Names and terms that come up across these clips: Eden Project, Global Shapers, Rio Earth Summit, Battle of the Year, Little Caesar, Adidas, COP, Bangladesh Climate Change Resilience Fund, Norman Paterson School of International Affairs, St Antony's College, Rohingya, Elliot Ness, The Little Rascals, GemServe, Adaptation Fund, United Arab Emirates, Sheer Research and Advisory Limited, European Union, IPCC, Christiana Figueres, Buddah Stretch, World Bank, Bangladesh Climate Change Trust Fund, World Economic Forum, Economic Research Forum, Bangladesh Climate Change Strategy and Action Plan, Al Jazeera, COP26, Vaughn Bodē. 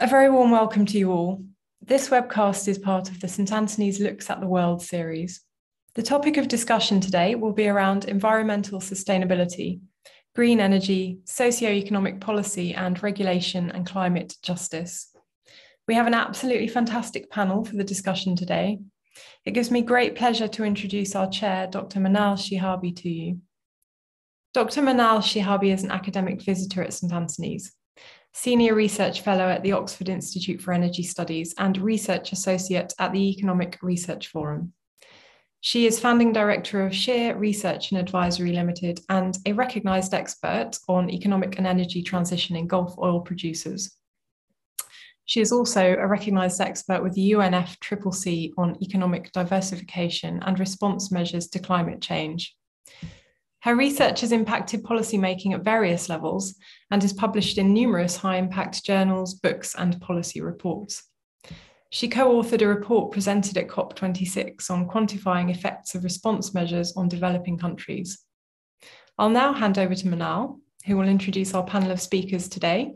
A very warm welcome to you all. This webcast is part of the St Antony's Looks at the World series. The topic of discussion today will be around environmental sustainability, green energy, socio-economic policy and regulation, and climate justice. We have an absolutely fantastic panel for the discussion today. It gives me great pleasure to introduce our chair, Dr. Manal Shehabi, to you. Dr. Manal Shehabi is an academic visitor at St Antony's, Senior Research Fellow at the Oxford Institute for Energy Studies and Research Associate at the Economic Research Forum. She is Founding Director of Sheer Research and Advisory Limited and a recognised expert on economic and energy transition in Gulf oil producers. She is also a recognised expert with the UNFCCC on economic diversification and response measures to climate change. Her research has impacted policymaking at various levels and is published in numerous high-impact journals, books, and policy reports. She co-authored a report presented at COP26 on quantifying effects of response measures on developing countries. I'll now hand over to Manal, who will introduce our panel of speakers today,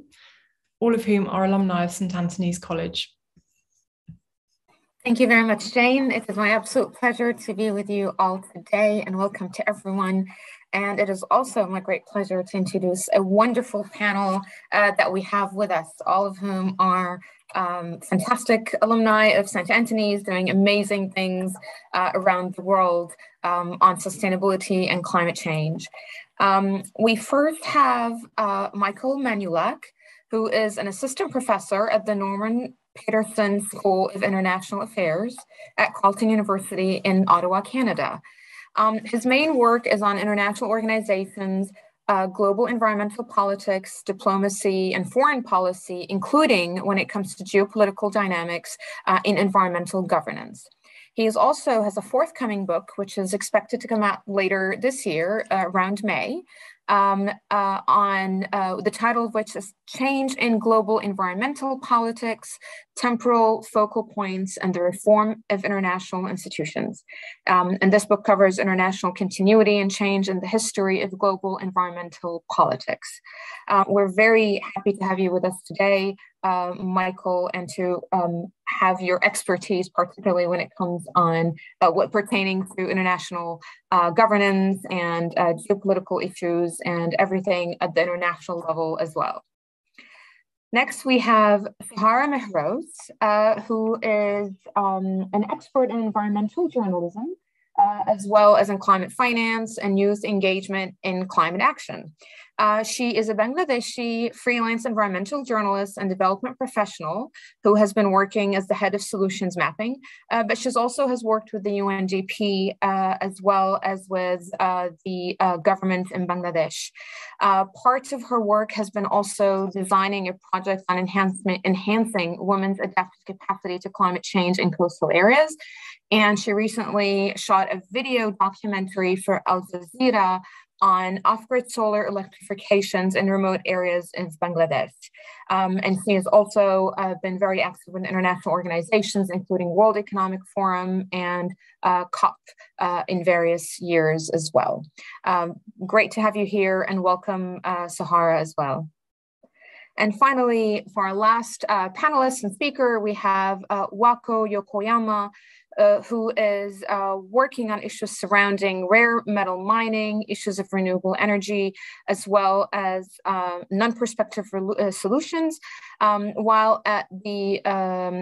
all of whom are alumni of St Antony's College. Thank you very much, Jane. It is my absolute pleasure to be with you all today, and welcome to everyone. And it is also my great pleasure to introduce a wonderful panel that we have with us, all of whom are fantastic alumni of St Antony's, doing amazing things around the world on sustainability and climate change. We first have Michael Manulak, who is an assistant professor at the Norman Paterson School of International Affairs at Carleton University in Ottawa, Canada. His main work is on international organizations, global environmental politics, diplomacy, and foreign policy, including when it comes to geopolitical dynamics in environmental governance. He also has a forthcoming book, which is expected to come out later this year, around May, the title of which is Change in Global Environmental Politics, Temporal Focal Points and the Reform of International Institutions. And this book covers international continuity and change in the history of global environmental politics. We're very happy to have you with us today, Michael, and to have your expertise, particularly when it comes on what pertaining to international governance and geopolitical issues and everything at the international level as well. Next, we have Sohara Mehroze, who is an expert in environmental journalism, as well as in climate finance and youth engagement in climate action. She is a Bangladeshi freelance environmental journalist and development professional who has been working as the head of solutions mapping, but she also has worked with the UNDP as well as with the government in Bangladesh. Parts of her work has been also designing a project on enhancing women's adaptive capacity to climate change in coastal areas. And she recently shot a video documentary for Al Jazeera on off-grid solar electrifications in remote areas in Bangladesh. And she has also been very active in international organizations, including World Economic Forum and COP in various years as well. Great to have you here, and welcome Sohara as well. And finally, for our last panelist and speaker, we have Waco Yokoyama, who is working on issues surrounding rare metal mining, issues of renewable energy, as well as non-prospective solutions. While at the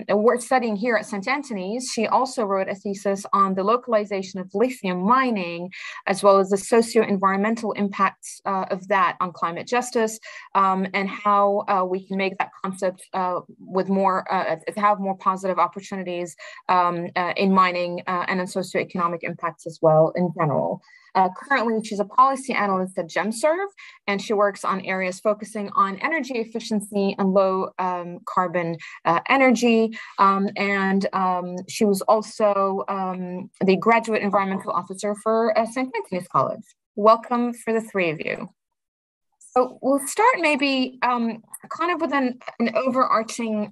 work studying here at St Antony's, she also wrote a thesis on the localization of lithium mining, as well as the socio-environmental impacts of that on climate justice, and how we can make that concept with more, have more positive opportunities in mining and on socioeconomic impacts as well in general. Currently, she's a policy analyst at GemServe, and she works on areas focusing on energy efficiency and low carbon energy. She was also the graduate environmental officer for St Antony's College. Welcome for the three of you. So we'll start maybe kind of with an overarching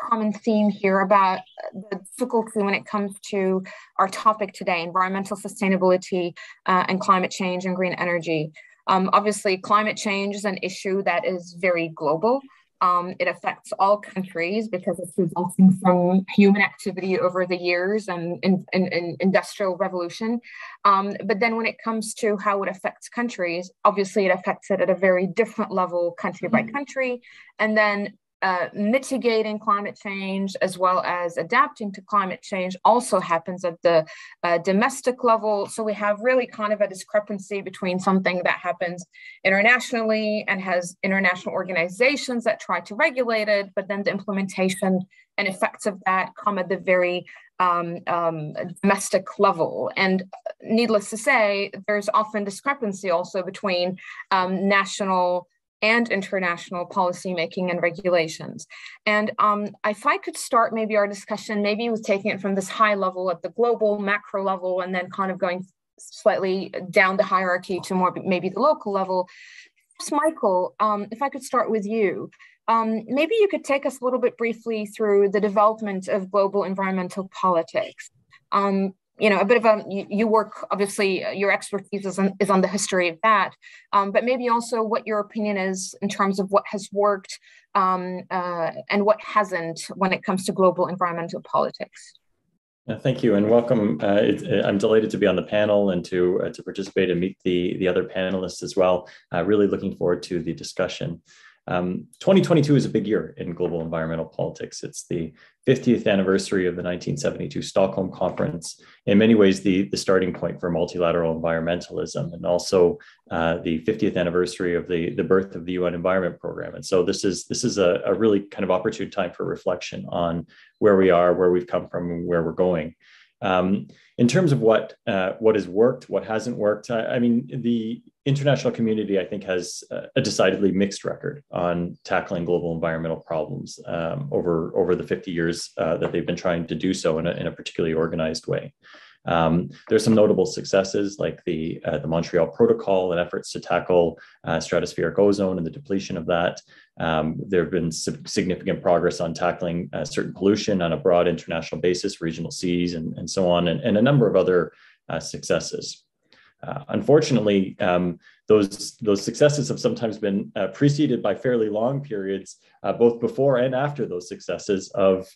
common theme here about the difficulty when it comes to our topic today, environmental sustainability and climate change and green energy. Obviously, climate change is an issue that is very global. It affects all countries because it's resulting from human activity over the years and industrial revolution. But then when it comes to how it affects countries, obviously it affects it at a very different level, country by country. And then mitigating climate change as well as adapting to climate change also happens at the domestic level. So we have really kind of a discrepancy between something that happens internationally and has international organizations that try to regulate it, but then the implementation and effects of that come at the very domestic level. And needless to say, there's often discrepancy also between national and international policymaking and regulations. And if I could start maybe our discussion, maybe with taking it from this high level at the global macro level, and then kind of going slightly down the hierarchy to more maybe the local level. First, Michael, if I could start with you, maybe you could take us a little bit briefly through the development of global environmental politics. You know, a bit of a, you work, obviously, your expertise is on the history of that, but maybe also what your opinion is in terms of what has worked and what hasn't when it comes to global environmental politics. Thank you and welcome. I'm delighted to be on the panel and to participate and meet the other panelists as well. Really looking forward to the discussion. 2022 is a big year in global environmental politics. It's the 50th anniversary of the 1972 Stockholm Conference, in many ways the starting point for multilateral environmentalism, and also the 50th anniversary of the birth of the UN Environment Programme. And so this is a really kind of opportune time for reflection on where we are, where we've come from, and where we're going. In terms of what has worked, what hasn't worked, I mean, the international community, I think, has a decidedly mixed record on tackling global environmental problems over the 50 years that they've been trying to do so in a particularly organized way. There's some notable successes like the Montreal Protocol and efforts to tackle stratospheric ozone and the depletion of that. There have been significant progress on tackling certain pollution on a broad international basis, regional seas and so on, and a number of other successes. Unfortunately, those successes have sometimes been preceded by fairly long periods, both before and after those successes of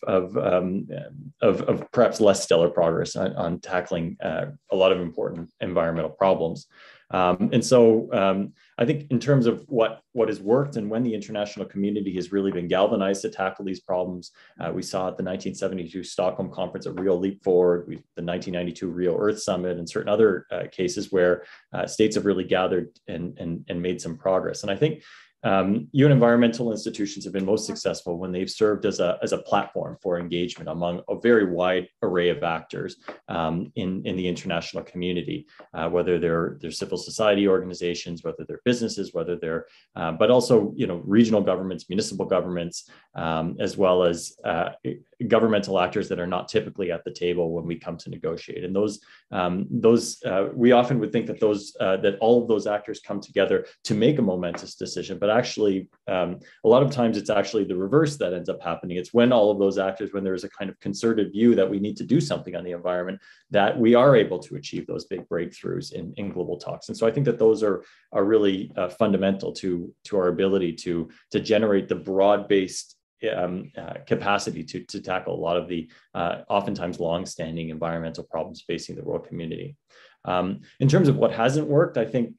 perhaps less stellar progress on tackling a lot of important environmental problems. And so I think in terms of what has worked and when the international community has really been galvanized to tackle these problems, we saw at the 1972 Stockholm Conference a real leap forward, the 1992 Rio Earth Summit, and certain other cases where states have really gathered and made some progress. And I think UN environmental institutions have been most successful when they've served as a platform for engagement among a very wide array of actors in the international community, whether they're civil society organizations, whether they're businesses, whether they're, but also, you know, regional governments, municipal governments, as well as governmental actors that are not typically at the table when we come to negotiate. And we often would think that that all of those actors come together to make a momentous decision, but actually a lot of times it's actually the reverse that ends up happening. It's when all of those actors, when there's a kind of concerted view that we need to do something on the environment, that we are able to achieve those big breakthroughs in global talks. And so I think that those are really fundamental to our ability to generate the broad-based capacity to tackle a lot of the oftentimes long-standing environmental problems facing the world community. In terms of what hasn't worked, I think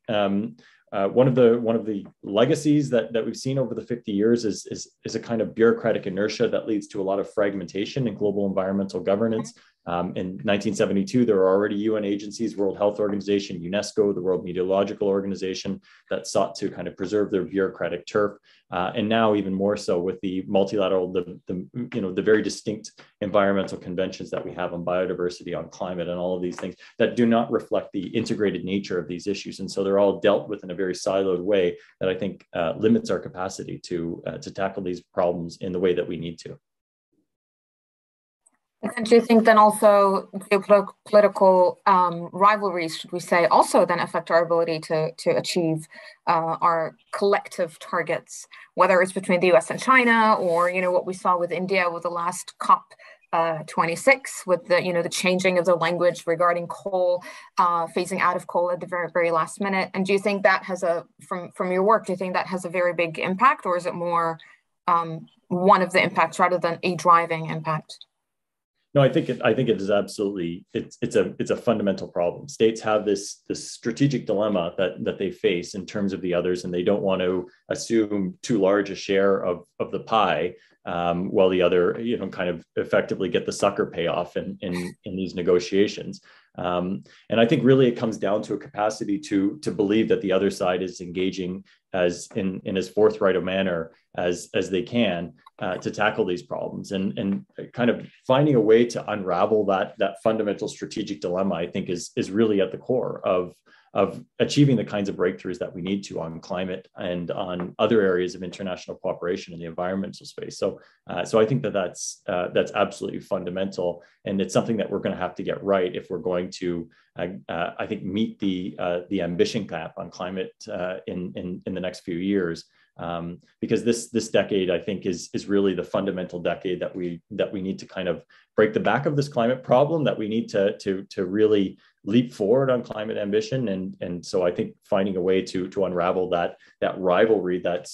one of the legacies that we've seen over the 50 years is a kind of bureaucratic inertia that leads to a lot of fragmentation in global environmental governance. In 1972, there were already UN agencies, World Health Organization, UNESCO, the World Meteorological Organization, that sought to kind of preserve their bureaucratic turf. And now even more so with the multilateral, the very distinct environmental conventions that we have on biodiversity, on climate, and all of these things that do not reflect the integrated nature of these issues. And so they're all dealt with in a very siloed way that I think limits our capacity to tackle these problems in the way that we need to. And do you think then also geopolitical rivalries, should we say, also then affect our ability to achieve our collective targets, whether it's between the US and China, or, you know, what we saw with India with the last COP26 with the, you know, the changing of the language regarding coal, phasing out of coal at the very, very last minute? And do you think that has from your work, do you think that has a very big impact, or is it more one of the impacts rather than a driving impact? No, I think it is absolutely, it's a fundamental problem. States have this strategic dilemma that they face in terms of the others, and they don't want to assume too large a share of the pie, while the other, kind of effectively get the sucker payoff in these negotiations. And I think really it comes down to a capacity to believe that the other side is engaging in as forthright a manner as they can to tackle these problems, and kind of finding a way to unravel that fundamental strategic dilemma, I think is really at the core of achieving the kinds of breakthroughs that we need to on climate and on other areas of international cooperation in the environmental space. So I think that's absolutely fundamental, and it's something that we're going to have to get right if we're going to, I think, meet the ambition cap on climate in the next few years. Because this decade, I think, is really the fundamental decade that we need to kind of break the back of this climate problem, that we need to really leap forward on climate ambition, and so I think finding a way to unravel that rivalry that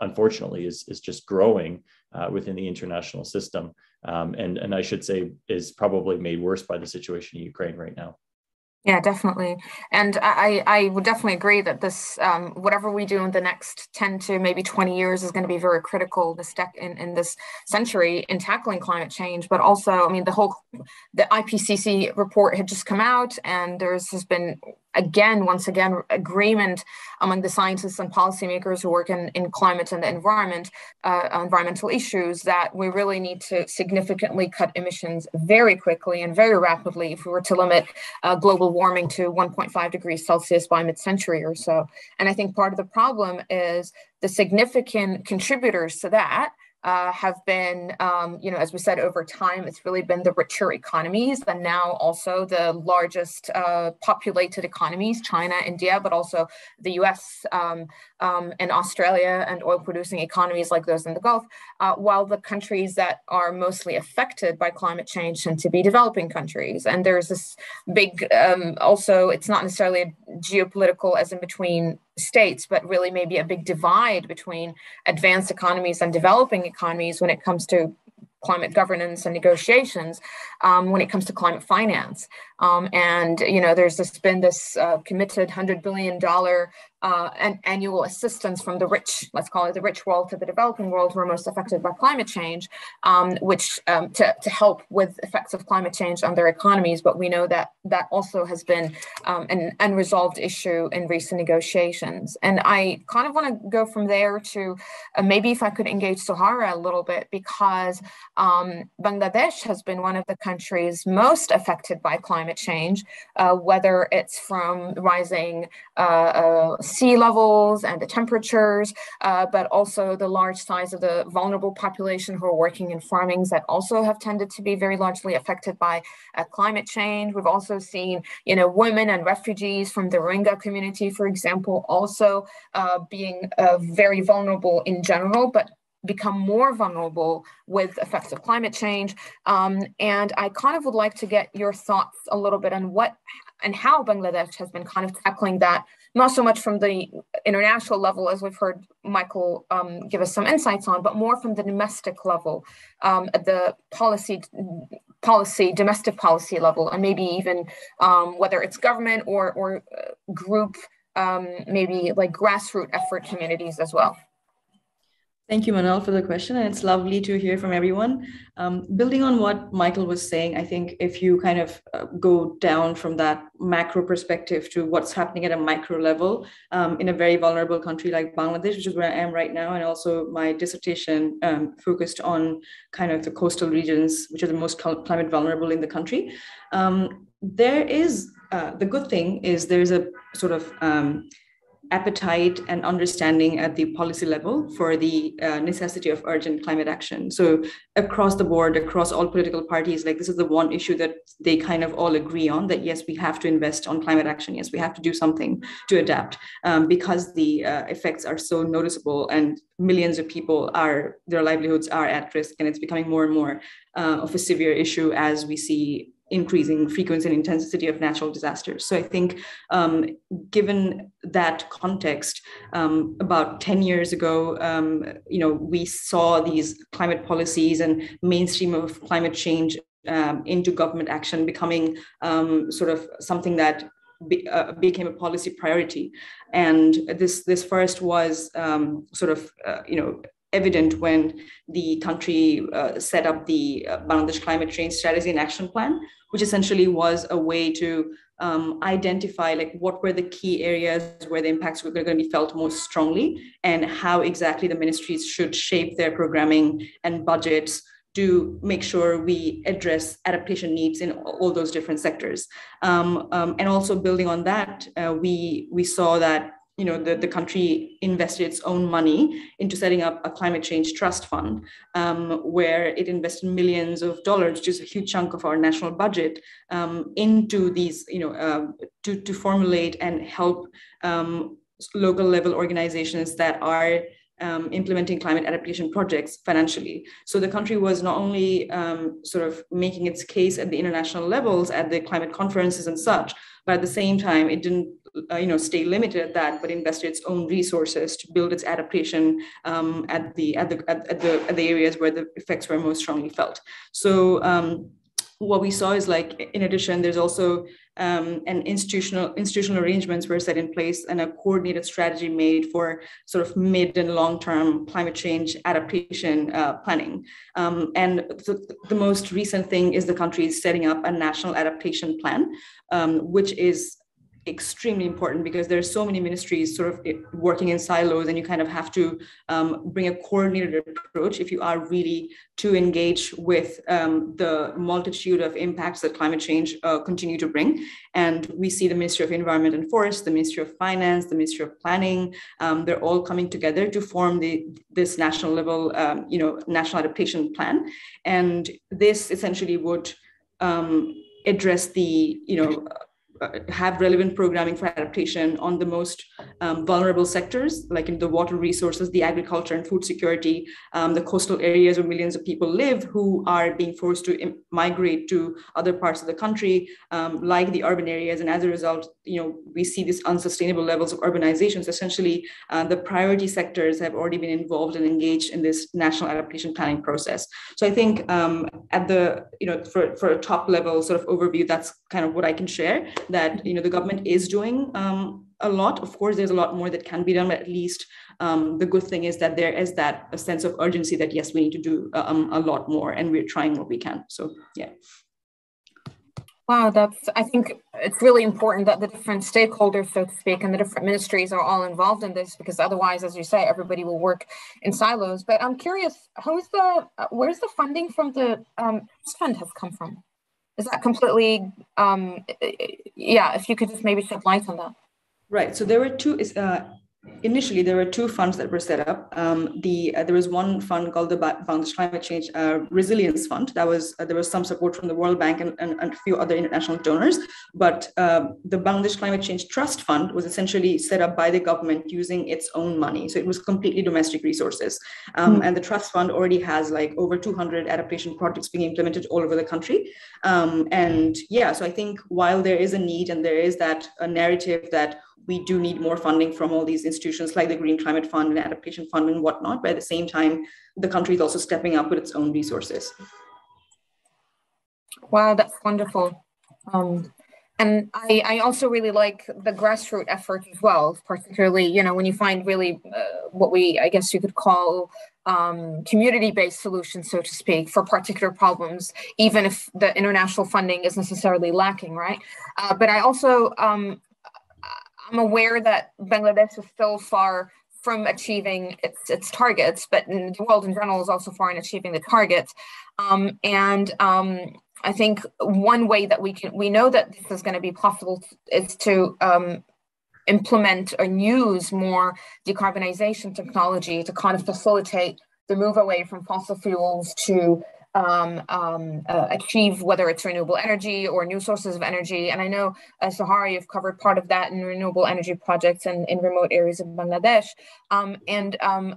unfortunately is just growing within the international system, and I should say is probably made worse by the situation in Ukraine right now. Yeah, definitely. And I would definitely agree that this, whatever we do in the next 10 to maybe 20 years is going to be very critical in this century in tackling climate change. But also, I mean, the IPCC report had just come out, and there's been, once again, agreement among the scientists and policymakers who work in climate and the environment, environmental issues, that we really need to significantly cut emissions very quickly and very rapidly if we were to limit global warming to 1.5 degrees Celsius by mid-century or so. And I think part of the problem is the significant contributors to that have been, as we said, over time, it's really been the richer economies, and now also the largest populated economies, China, India, but also the US and Australia, and oil-producing economies like those in the Gulf, while the countries that are mostly affected by climate change tend to be developing countries. And there's this big, also, it's not necessarily geopolitical as in between states, but really maybe a big divide between advanced economies and developing economies when it comes to climate governance and negotiations, when it comes to climate finance. And there's been this committed $100 billion annual assistance from the rich, let's call it the rich world, to the developing world who are most affected by climate change, which to help with effects of climate change on their economies. But we know that also has been an unresolved issue in recent negotiations. And I kind of want to go from there to maybe if I could engage Sohara a little bit, because Bangladesh has been one of the countries most affected by climate change, whether it's from rising sea levels and the temperatures, but also the large size of the vulnerable population who are working in farmings that also have tended to be very largely affected by climate change. We've also seen, women and refugees from the Rohingya community, for example, also being very vulnerable in general, but become more vulnerable with effects of climate change. And I kind of would like to get your thoughts a little bit on what and how Bangladesh has been kind of tackling that, not so much from the international level, as we've heard Michael give us some insights on, but more from the domestic level, the domestic policy level, and maybe even whether it's government or group, maybe like grassroots effort communities as well. Thank you, Manal, for the question, and it's lovely to hear from everyone. Building on what Michael was saying, I think if you kind of go down from that macro perspective to what's happening at a micro level in a very vulnerable country like Bangladesh, which is where I am right now, and also my dissertation focused on kind of the coastal regions, which are the most climate vulnerable in the country. The good thing is there is a sort of appetite and understanding at the policy level for the necessity of urgent climate action. So across the board, across all political parties, like this is the one issue that they kind of all agree on, that yes, we have to invest on climate action. Yes, we have to do something to adapt because the effects are so noticeable and millions of people their livelihoods are at risk, and it's becoming more and more of a severe issue as we see increasing frequency and intensity of natural disasters. So I think given that context, about 10 years ago, we saw these climate policies and mainstream of climate change into government action becoming sort of something that became a policy priority. And this first was evident when the country set up the Bangladesh Climate Change Strategy and Action Plan, which essentially was a way to identify like what were the key areas where the impacts were going to be felt most strongly and how exactly the ministries should shape their programming and budgets to make sure we address adaptation needs in all those different sectors. And also building on that, we saw that the country invested its own money into setting up a climate change trust fund, where it invested millions of dollars, which is a huge chunk of our national budget, into these, to formulate and help local level organizations that are implementing climate adaptation projects financially. So the country was not only sort of making its case at the international levels, at the climate conferences and such, but at the same time, it didn't stay limited at that, but invested its own resources to build its adaptation at the areas where the effects were most strongly felt. So what we saw is, like, in addition, there's also and institutional arrangements were set in place and a coordinated strategy made for sort of mid and long-term climate change adaptation planning. And the most recent thing is the country is setting up a national adaptation plan, which is extremely important because there are so many ministries sort of working in silos, and you kind of have to bring a coordinated approach if you are really to engage with the multitude of impacts that climate change continue to bring. And we see the Ministry of Environment and Forest, the Ministry of Finance, the Ministry of Planning, they're all coming together to form this national level, national adaptation plan. And this essentially would address the, have relevant programming for adaptation on the most vulnerable sectors, like in the water resources, the agriculture and food security, the coastal areas where millions of people live who are being forced to migrate to other parts of the country, like the urban areas. And as a result, we see these unsustainable levels of urbanizations. Essentially, the priority sectors have already been involved and engaged in this national adaptation planning process. So I think at the, for a top level sort of overview, that's kind of what I can share. That the government is doing a lot. Of course, there's a lot more that can be done, but at least the good thing is that there is that a sense of urgency that, yes, we need to do a lot more, and we're trying what we can. So, yeah. Wow, I think it's really important that the different stakeholders, so to speak, and the different ministries are all involved in this, because otherwise, as you say, everybody will work in silos. But I'm curious, where's the funding from the fund has come from? Is that completely, yeah, if you could just maybe shed light on that. Right, so there were two, initially there were two funds that were set up. There was one fund called the Bangladesh Climate Change Resilience Fund. That was, there was some support from the World Bank and a few other international donors, but the Bangladesh Climate Change Trust Fund was essentially set up by the government using its own money. So it was completely domestic resources. And the trust fund already has like over 200 adaptation projects being implemented all over the country. And yeah, so I think while there is a need and there is that narrative that we do need more funding from all these institutions like the Green Climate Fund and Adaptation Fund and whatnot, but at the same time, the country is also stepping up with its own resources. Wow, that's wonderful. And I also really like the grassroots effort as well, particularly, when you find really what we, I guess you could call community-based solutions, so to speak, for particular problems, even if the international funding is necessarily lacking, right? But I also, I'm aware that Bangladesh is still far from achieving its targets, but the world in general is also far in achieving the targets. I think one way that we know that this is going to be possible is to implement and use more decarbonization technology to kind of facilitate the move away from fossil fuels to achieve, whether it's renewable energy or new sources of energy. And I know, Sohara, you've covered part of that in renewable energy projects and in remote areas of Bangladesh.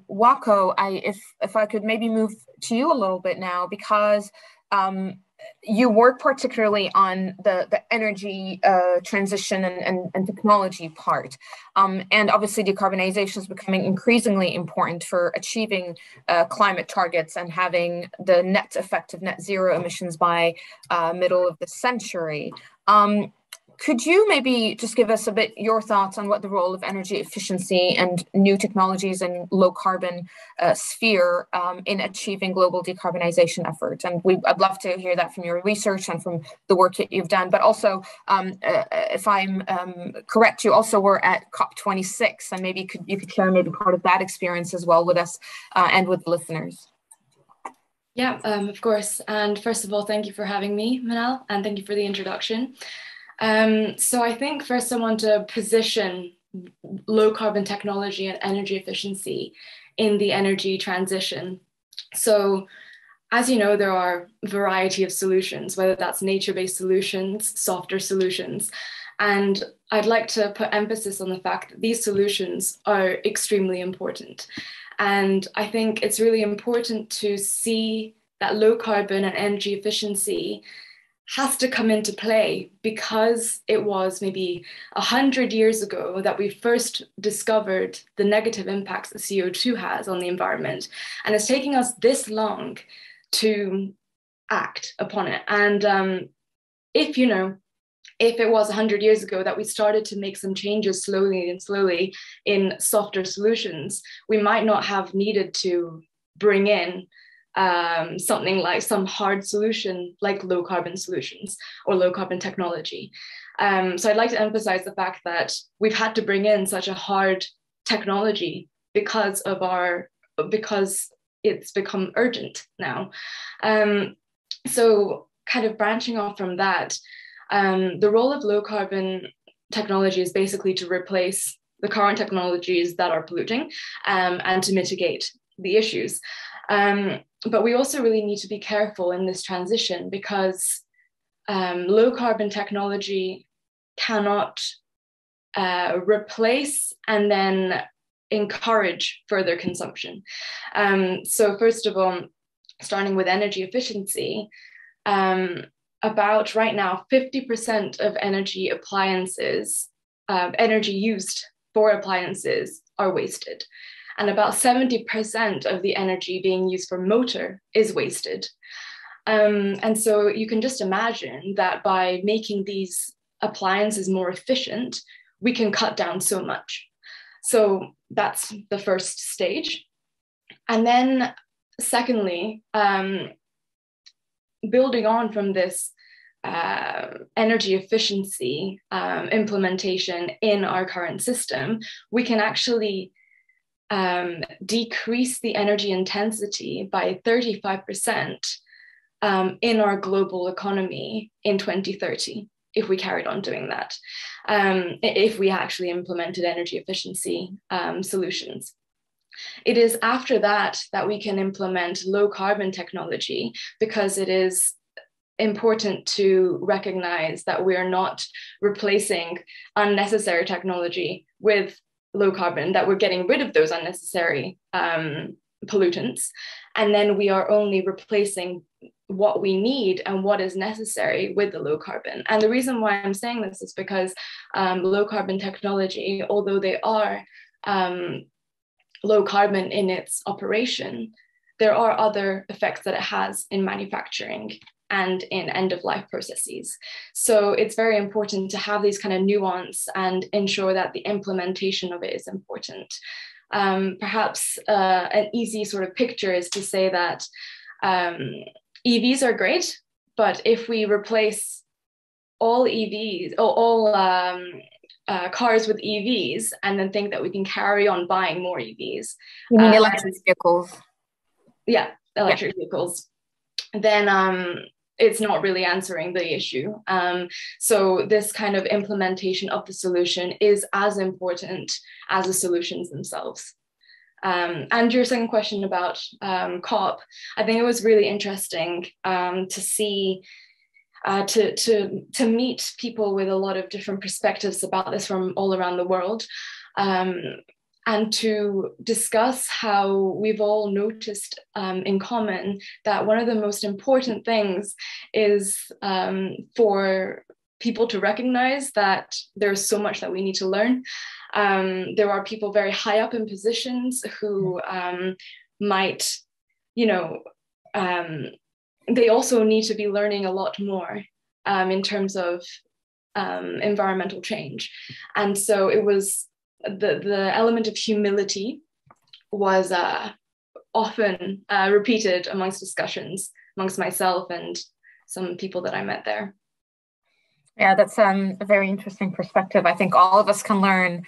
Waco, if I could maybe move to you a little bit now, because you work particularly on the energy transition and technology part. And obviously decarbonization is becoming increasingly important for achieving climate targets and having the net effect of net zero emissions by middle of the century. Could you maybe just give us a bit your thoughts on what the role of energy efficiency and new technologies in low carbon sphere in achieving global decarbonization efforts? And I'd love to hear that from your research and from the work that you've done, but also if I'm correct, you also were at COP26, and maybe you could share maybe part of that experience as well with us and with listeners. Yeah, of course. And first of all, thank you for having me, Manal, and thank you for the introduction. So I think for someone to position low carbon technology and energy efficiency in the energy transition. So as you know, there are a variety of solutions, whether that's nature-based solutions, softer solutions. And I'd like to put emphasis on the fact that these solutions are extremely important. And I think it's really important to see that low carbon and energy efficiency has to come into play, because it was maybe 100 years ago that we first discovered the negative impacts that CO2 has on the environment. And it's taking us this long to act upon it. And if it was 100 years ago that we started to make some changes slowly in softer solutions, we might not have needed to bring in something like some hard solution like low carbon solutions or low carbon technology. So I'd like to emphasize the fact that we've had to bring in such a hard technology because it's become urgent now. So kind of branching off from that, the role of low carbon technology is basically to replace the current technologies that are polluting and to mitigate the issues. But we also really need to be careful in this transition, because low carbon technology cannot replace and then encourage further consumption. So first of all, starting with energy efficiency, about right now, 50% of energy used for appliances are wasted. And about 70% of the energy being used for motor is wasted. And so you can just imagine that by making these appliances more efficient, we can cut down so much. So that's the first stage. And then secondly, building on from this energy efficiency implementation in our current system, we can actually decrease the energy intensity by 35% in our global economy in 2030, if we carried on doing that, if we actually implemented energy efficiency solutions. It is after that that we can implement low carbon technology, because it is important to recognize that we are not replacing unnecessary technology with low carbon, that we're getting rid of those unnecessary pollutants. And then we are only replacing what we need and what is necessary with the low carbon. And the reason why I'm saying this is because low carbon technology, although they are low carbon in its operation, there are other effects that it has in manufacturing and in end-of-life processes. So it's very important to have these kind of nuance and ensure that the implementation of it is important. Perhaps an easy sort of picture is to say that EVs are great, but if we replace all EVs, or all cars with EVs, and then think that we can carry on buying more EVs. You mean electric vehicles? Yeah, electric vehicles. Then it's not really answering the issue. So this kind of implementation of the solution is as important as the solutions themselves. And your second question about COP, I think it was really interesting to see, to meet people with a lot of different perspectives about this from all around the world. and to discuss how we've all noticed in common that one of the most important things is for people to recognize that there's so much that we need to learn. There are people very high up in positions who might, you know, they also need to be learning a lot more in terms of environmental change. And so it was the element of humility was often repeated amongst discussions, amongst myself and some people that I met there. Yeah, that's a very interesting perspective. I think all of us can learn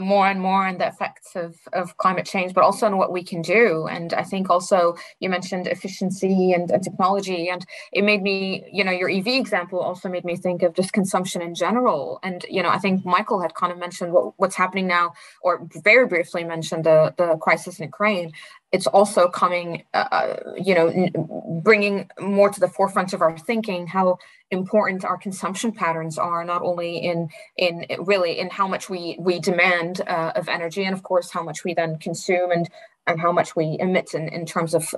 more and more on the effects of climate change, but also on what we can do. And I think also you mentioned efficiency and technology, and it made me, you know, your EV example also made me think of just consumption in general. And, you know, I think Michael had kind of mentioned what's happening now, or very briefly mentioned the crisis in Ukraine. It's also coming, you know, bringing more to the forefront of our thinking how important our consumption patterns are, not only in how much we demand of energy, and of course how much we then consume and how much we emit in terms of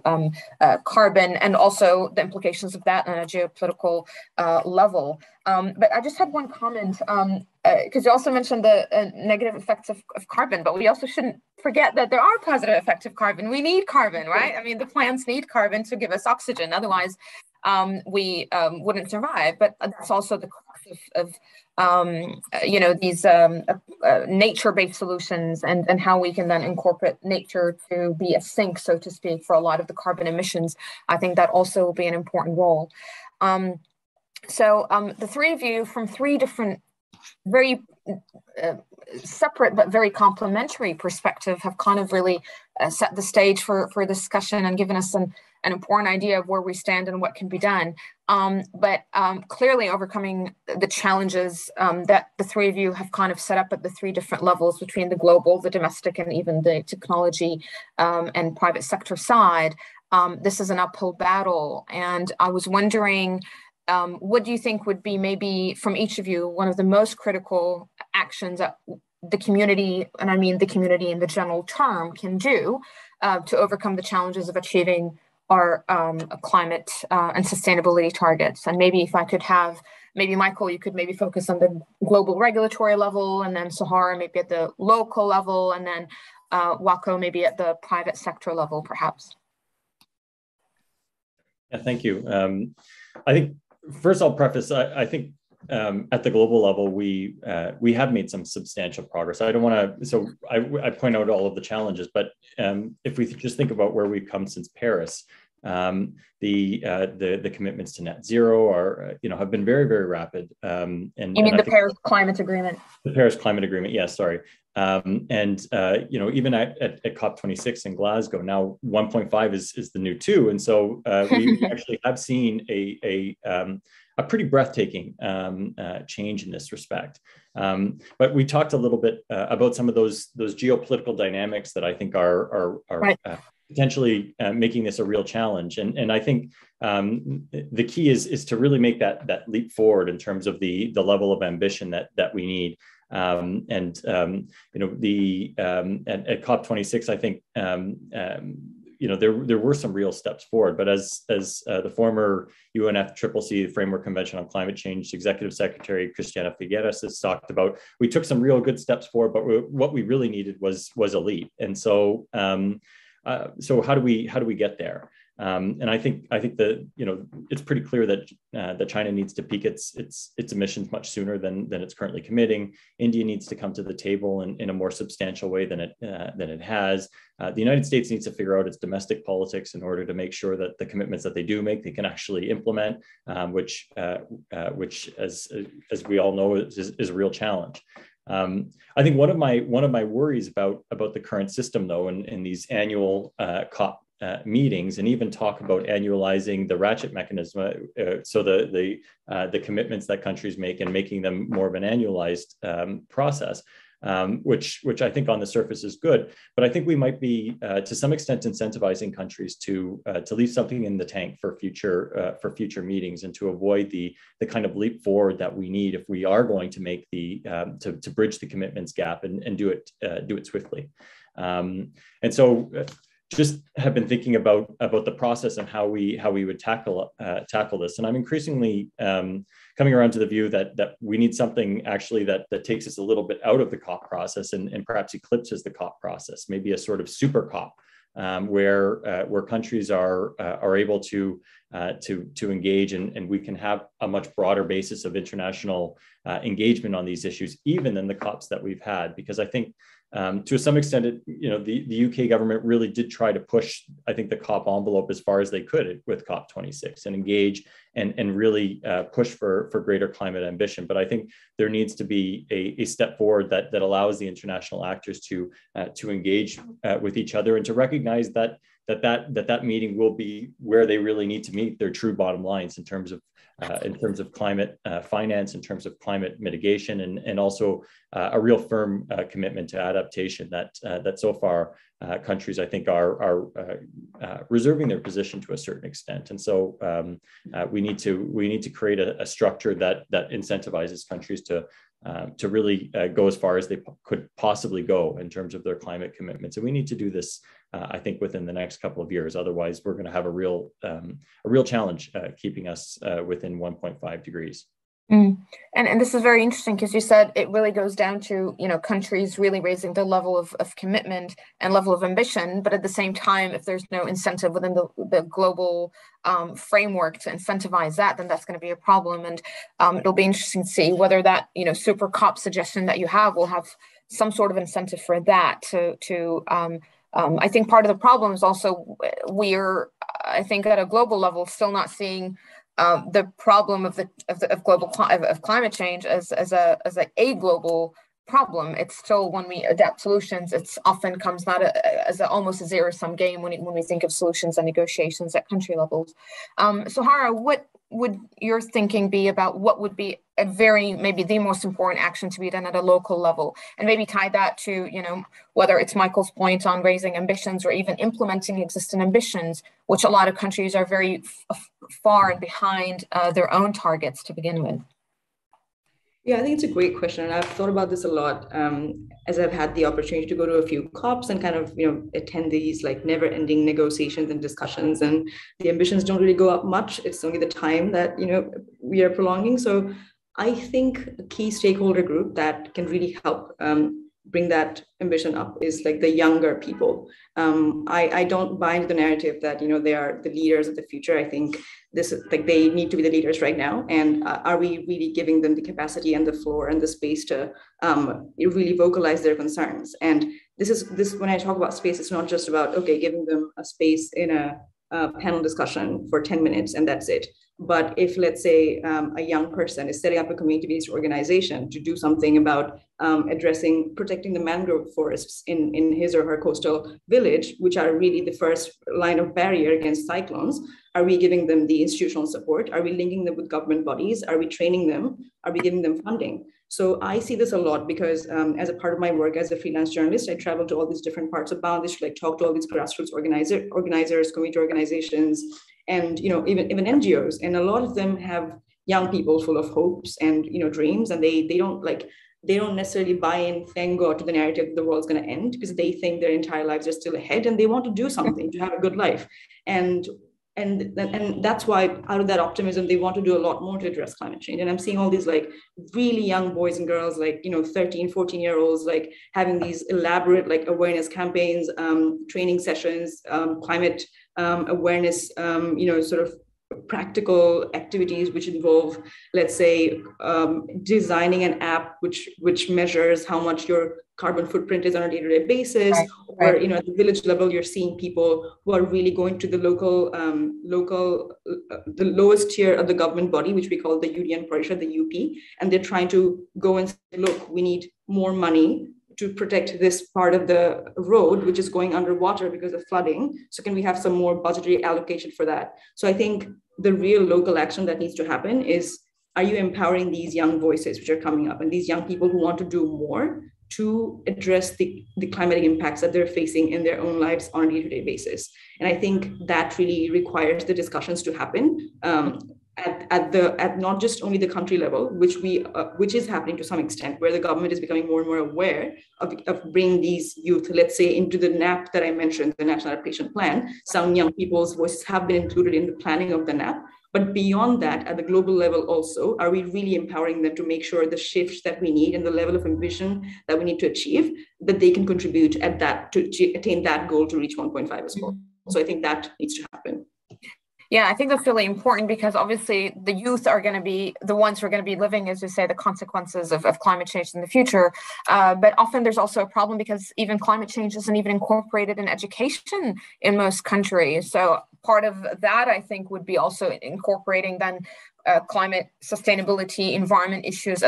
carbon, and also the implications of that on a geopolitical level. But I just had one comment, because you also mentioned the negative effects of carbon, but we also shouldn't forget that there are positive effects of carbon. We need carbon, right? I mean, the plants need carbon to give us oxygen, otherwise we wouldn't survive. But that's also the cost of you know, these nature-based solutions and how we can then incorporate nature to be a sink, so to speak, for a lot of the carbon emissions. I think that also will be an important role. So the three of you from three different very separate but very complementary perspective have kind of really set the stage for discussion and given us an important idea of where we stand and what can be done. But clearly overcoming the challenges that the three of you have kind of set up at the three different levels between the global, the domestic, and even the technology and private sector side, this is an uphill battle. And I was wondering, what do you think would be maybe from each of you one of the most critical actions that the community, and I mean the community in the general term, can do to overcome the challenges of achieving our climate and sustainability targets? And maybe if I could have, maybe Michael, you could maybe focus on the global regulatory level, and then Sohara maybe at the local level, and then Waco maybe at the private sector level perhaps. Yeah, thank you. I think first I'll preface, I think at the global level, we have made some substantial progress. I don't want to, so I point out all of the challenges, but if we just think about where we've come since Paris, the commitments to net zero are, you know, have been very, very rapid. And you mean the Paris Climate Agreement? The Paris Climate Agreement, yes, sorry. You know, even at COP26 in Glasgow, now 1.5 is the new 2. And so we actually have seen a pretty breathtaking change in this respect. But we talked a little bit about some of those geopolitical dynamics that I think are right. Potentially making this a real challenge. And I think the key is to really make that leap forward in terms of the level of ambition that we need. You know, at COP26, I think, you know, there were some real steps forward, but as the former UNFCCC, the Framework Convention on Climate Change, Executive Secretary Christiana Figueres has talked about, we took some real good steps forward, but what we really needed was a leap. And so, so how do we get there? And I think that, you know, it's pretty clear that China needs to peak its emissions much sooner than it's currently committing. India needs to come to the table in a more substantial way than it has. The United States needs to figure out its domestic politics in order to make sure that the commitments that they do make, they can actually implement, which as we all know is a real challenge. I think one of my worries about the current system, though, in these annual COP meetings, and even talk about annualizing the ratchet mechanism, so the commitments that countries make and making them more of an annualized process. which I think on the surface is good. But I think we might be, to some extent, incentivizing countries to leave something in the tank for future meetings, and to avoid the kind of leap forward that we need if we are going to make the to bridge the commitments gap and do it swiftly. And so, just have been thinking about the process and how we would tackle this, and I'm increasingly coming around to the view that we need something actually that takes us a little bit out of the COP process and perhaps eclipses the COP process, maybe a sort of super COP where countries are able to engage, and we can have a much broader basis of international engagement on these issues, even than the COPs that we've had, because I think. To some extent, the UK government really did try to push, I think, the COP envelope as far as they could with COP26 and engage and really push for greater climate ambition. But I think there needs to be a step forward that allows the international actors to engage with each other, and to recognize that meeting will be where they really need to meet their true bottom lines in terms of climate finance, in terms of climate mitigation, and also a real firm commitment to adaptation that so far countries, I think, are reserving their position to a certain extent. And so we need to create a structure that incentivizes countries to really go as far as they could possibly go in terms of their climate commitments. And we need to do this, I think, within the next couple of years. Otherwise, we're going to have a real challenge keeping us within 1.5 degrees. Mm. And this is very interesting, because you said it really goes down to, countries really raising their level of commitment and level of ambition. But at the same time, if there's no incentive within the global framework to incentivize that, then that's going to be a problem. And it'll be interesting to see whether that, super COP suggestion that you have will have some sort of incentive for that to I think part of the problem is also we're, I think, at a global level still not seeing the problem of climate change as a global problem. It's still, when we adapt solutions, it's often comes not as almost a zero-sum game when we think of solutions and negotiations at country levels. Sohara, what would your thinking be about what would be maybe the most important action to be done at a local level, and maybe tie that to, whether it's Michael's point on raising ambitions or even implementing existing ambitions, which a lot of countries are very far and behind their own targets to begin with? Yeah, I think it's a great question, and I've thought about this a lot as I've had the opportunity to go to a few COPs and kind of attend these never-ending negotiations and discussions, and the ambitions don't really go up much. It's only the time that we are prolonging. So I think a key stakeholder group that can really help bring that ambition up is the younger people. I don't buy into the narrative that they are the leaders of the future. I think they need to be the leaders right now. And are we really giving them the capacity and the floor and the space to really vocalize their concerns? And this when I talk about space, it's not just about giving them a space in a panel discussion for 10 minutes and that's it. But if, let's say, a young person is setting up a community-based organization to do something about protecting the mangrove forests in his or her coastal village, which are really the first line of barrier against cyclones, are we giving them the institutional support? Are we linking them with government bodies? Are we training them? Are we giving them funding? So I see this a lot because as a part of my work as a freelance journalist, I travel to all these different parts of Bangladesh, talk to all these grassroots organizers, community organizations, and even NGOs, and a lot of them have young people full of hopes and dreams, and they don't necessarily buy in, thank God, to the narrative that the world's going to end, because they think their entire lives are still ahead, and they want to do something to have a good life, and that's why, out of that optimism, they want to do a lot more to address climate change. And I'm seeing all these really young boys and girls, 13, 14-year-olds, having these elaborate awareness campaigns, training sessions, climate awareness, sort of practical activities, which involve, let's say, designing an app which measures how much your carbon footprint is on a day-to-day basis, or at the village level, you're seeing people who are really going to the the lowest tier of the government body, which we call the UDN Parishad, the UP, and they're trying to go and say, look, we need more money to protect this part of the road, which is going underwater because of flooding. So can we have some more budgetary allocation for that? So I think the real local action that needs to happen is, are you empowering these young voices which are coming up and these young people who want to do more? to address the climatic impacts that they're facing in their own lives on a day-to-day basis. And I think that really requires the discussions to happen at not just only the country level, which is happening to some extent, where the government is becoming more and more aware of bringing these youth, let's say, into the NAP that I mentioned, the National Adaptation Plan. Some young people's voices have been included in the planning of the NAP. But beyond that, at the global level also, are we really empowering them to make sure the shifts that we need and the level of ambition that we need to achieve, that they can contribute at that to attain that goal to reach 1.5 as well. So I think that needs to happen. Yeah, I think that's really important because obviously the youth are going to be the ones who are going to be living, as you say, the consequences of climate change in the future. But often there's also a problem because even climate change isn't even incorporated in education in most countries. So part of that, I think, would be also incorporating then climate sustainability, environment issues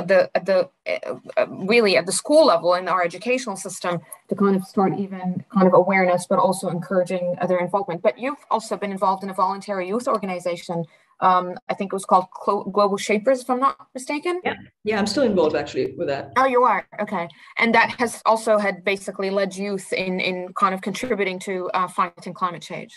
really at the school level in our educational system to kind of start even kind of awareness, but also encouraging other involvement. But you've also been involved in a voluntary youth organization. I think it was called Global Shapers, if I'm not mistaken. Yeah, I'm still involved actually with that. Oh, you are? Okay. And that has also had basically led youth in kind of contributing to fighting climate change.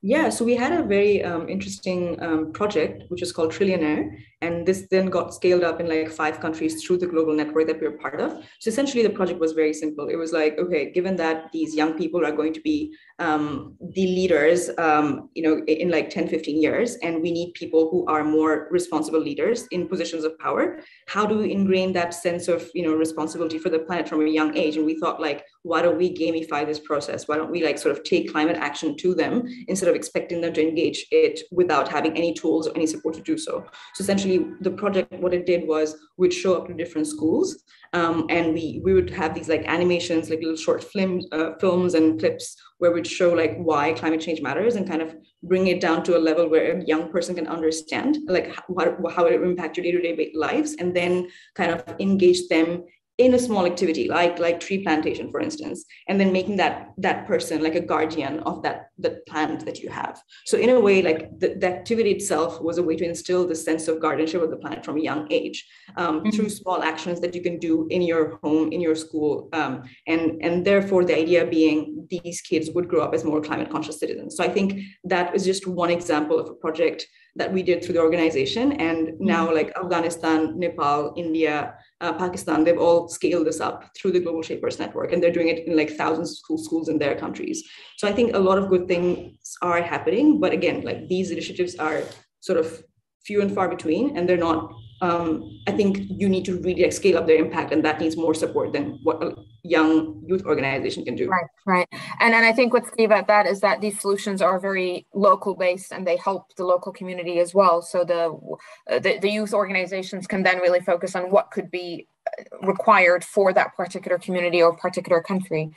Yeah, so we had a very interesting project, which is called Trillionaire. And this then got scaled up in like 5 countries through the global network that we were part of. So essentially the project was very simple. It was like, okay, given that these young people are going to be the leaders, in like 10, 15 years, and we need people who are more responsible leaders in positions of power, how do we ingrain that sense of, responsibility for the planet from a young age? And we thought like, why don't we gamify this process? Why don't we like sort of take climate action to them instead of expecting them to engage it without having any tools or any support to do so? So essentially the project, what it did was we'd show up to different schools and we would have these like animations, like little short films and clips where we'd show like why climate change matters and kind of bring it down to a level where a young person can understand like how it impacts your day-to-day lives, and then kind of engage them in a small activity like tree plantation, for instance, and then making that person like a guardian of that plant that you have. So in a way, like the activity itself was a way to instill the sense of guardianship of the planet from a young age through small actions that you can do in your home, in your school. And therefore the idea being these kids would grow up as more climate conscious citizens. So I think that is just one example of a project that we did through the organization. And now like Afghanistan, Nepal, India, Pakistan, they've all scaled this up through the Global Shapers Network, and they're doing it in like thousands of schools in their countries. So I think a lot of good things are happening, but again, like these initiatives are sort of few and far between, and they're not, I think you need to really scale up their impact, and that needs more support than what a young youth organization can do. Right. And I think what's key about that is that these solutions are very local based and they help the local community as well. So the youth organizations can then really focus on what could be required for that particular community or particular country.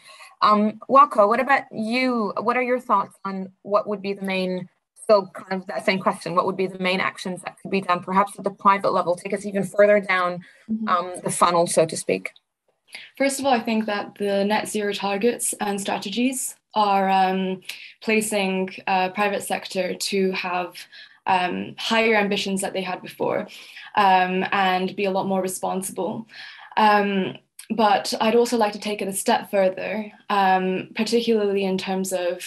Waco, what about you? What are your thoughts on what would be the main— so kind of that same question, what would be the main actions that could be done, perhaps at the private level, take us even further down the funnel, so to speak? First of all, I think that the net zero targets and strategies are placing private sector to have higher ambitions that they had before and be a lot more responsible. But I'd also like to take it a step further, particularly in terms of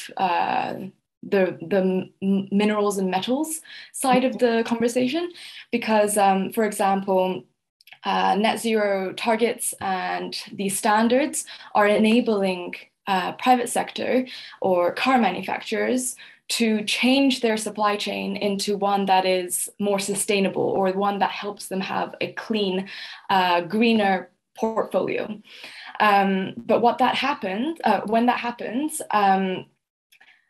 the minerals and metals side of the conversation, because for example, net zero targets and these standards are enabling private sector or car manufacturers to change their supply chain into one that is more sustainable, or one that helps them have a clean, greener portfolio. But when that happens,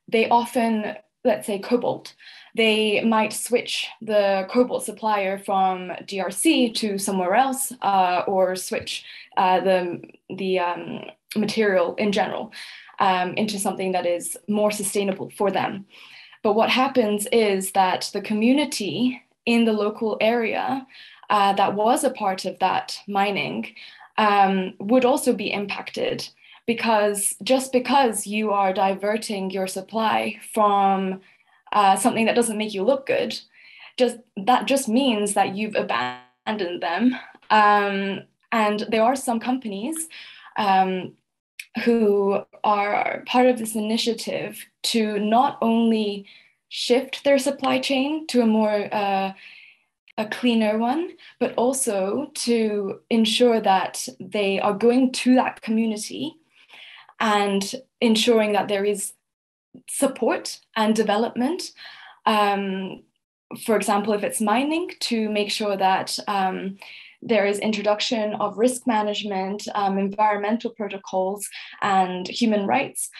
they often, let's say cobalt, they might switch the cobalt supplier from DRC to somewhere else, or switch the material in general into something that is more sustainable for them. But what happens is that the community in the local area that was a part of that mining would also be impacted. Because just because you are diverting your supply from something that doesn't make you look good, that means that you've abandoned them. And there are some companies who are part of this initiative to not only shift their supply chain to a more a cleaner one, but also to ensure that they are going to that community and ensuring that there is support and development. For example, if it's mining, to make sure that there is introduction of risk management, environmental protocols, and human rights,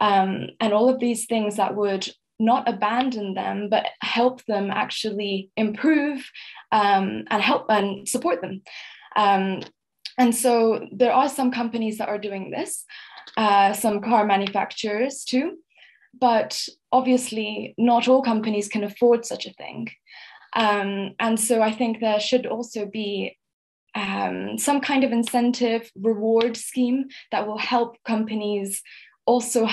and all of these things that would not abandon them, but help them actually improve and help and support them. And so there are some companies that are doing this, some car manufacturers too, but obviously not all companies can afford such a thing. And so I think there should also be some kind of incentive reward scheme that will help companies also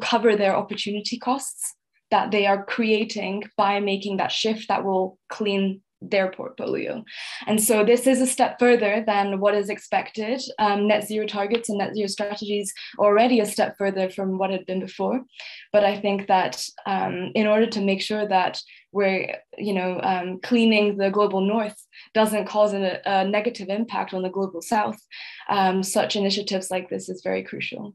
cover their opportunity costs that they are creating by making that shift that will clean their portfolio. And so this is a step further than what is expected. Net zero targets and net zero strategies already a step further from what had been before. But I think that in order to make sure that we're cleaning the global north doesn't cause a negative impact on the global south, such initiatives like this is very crucial.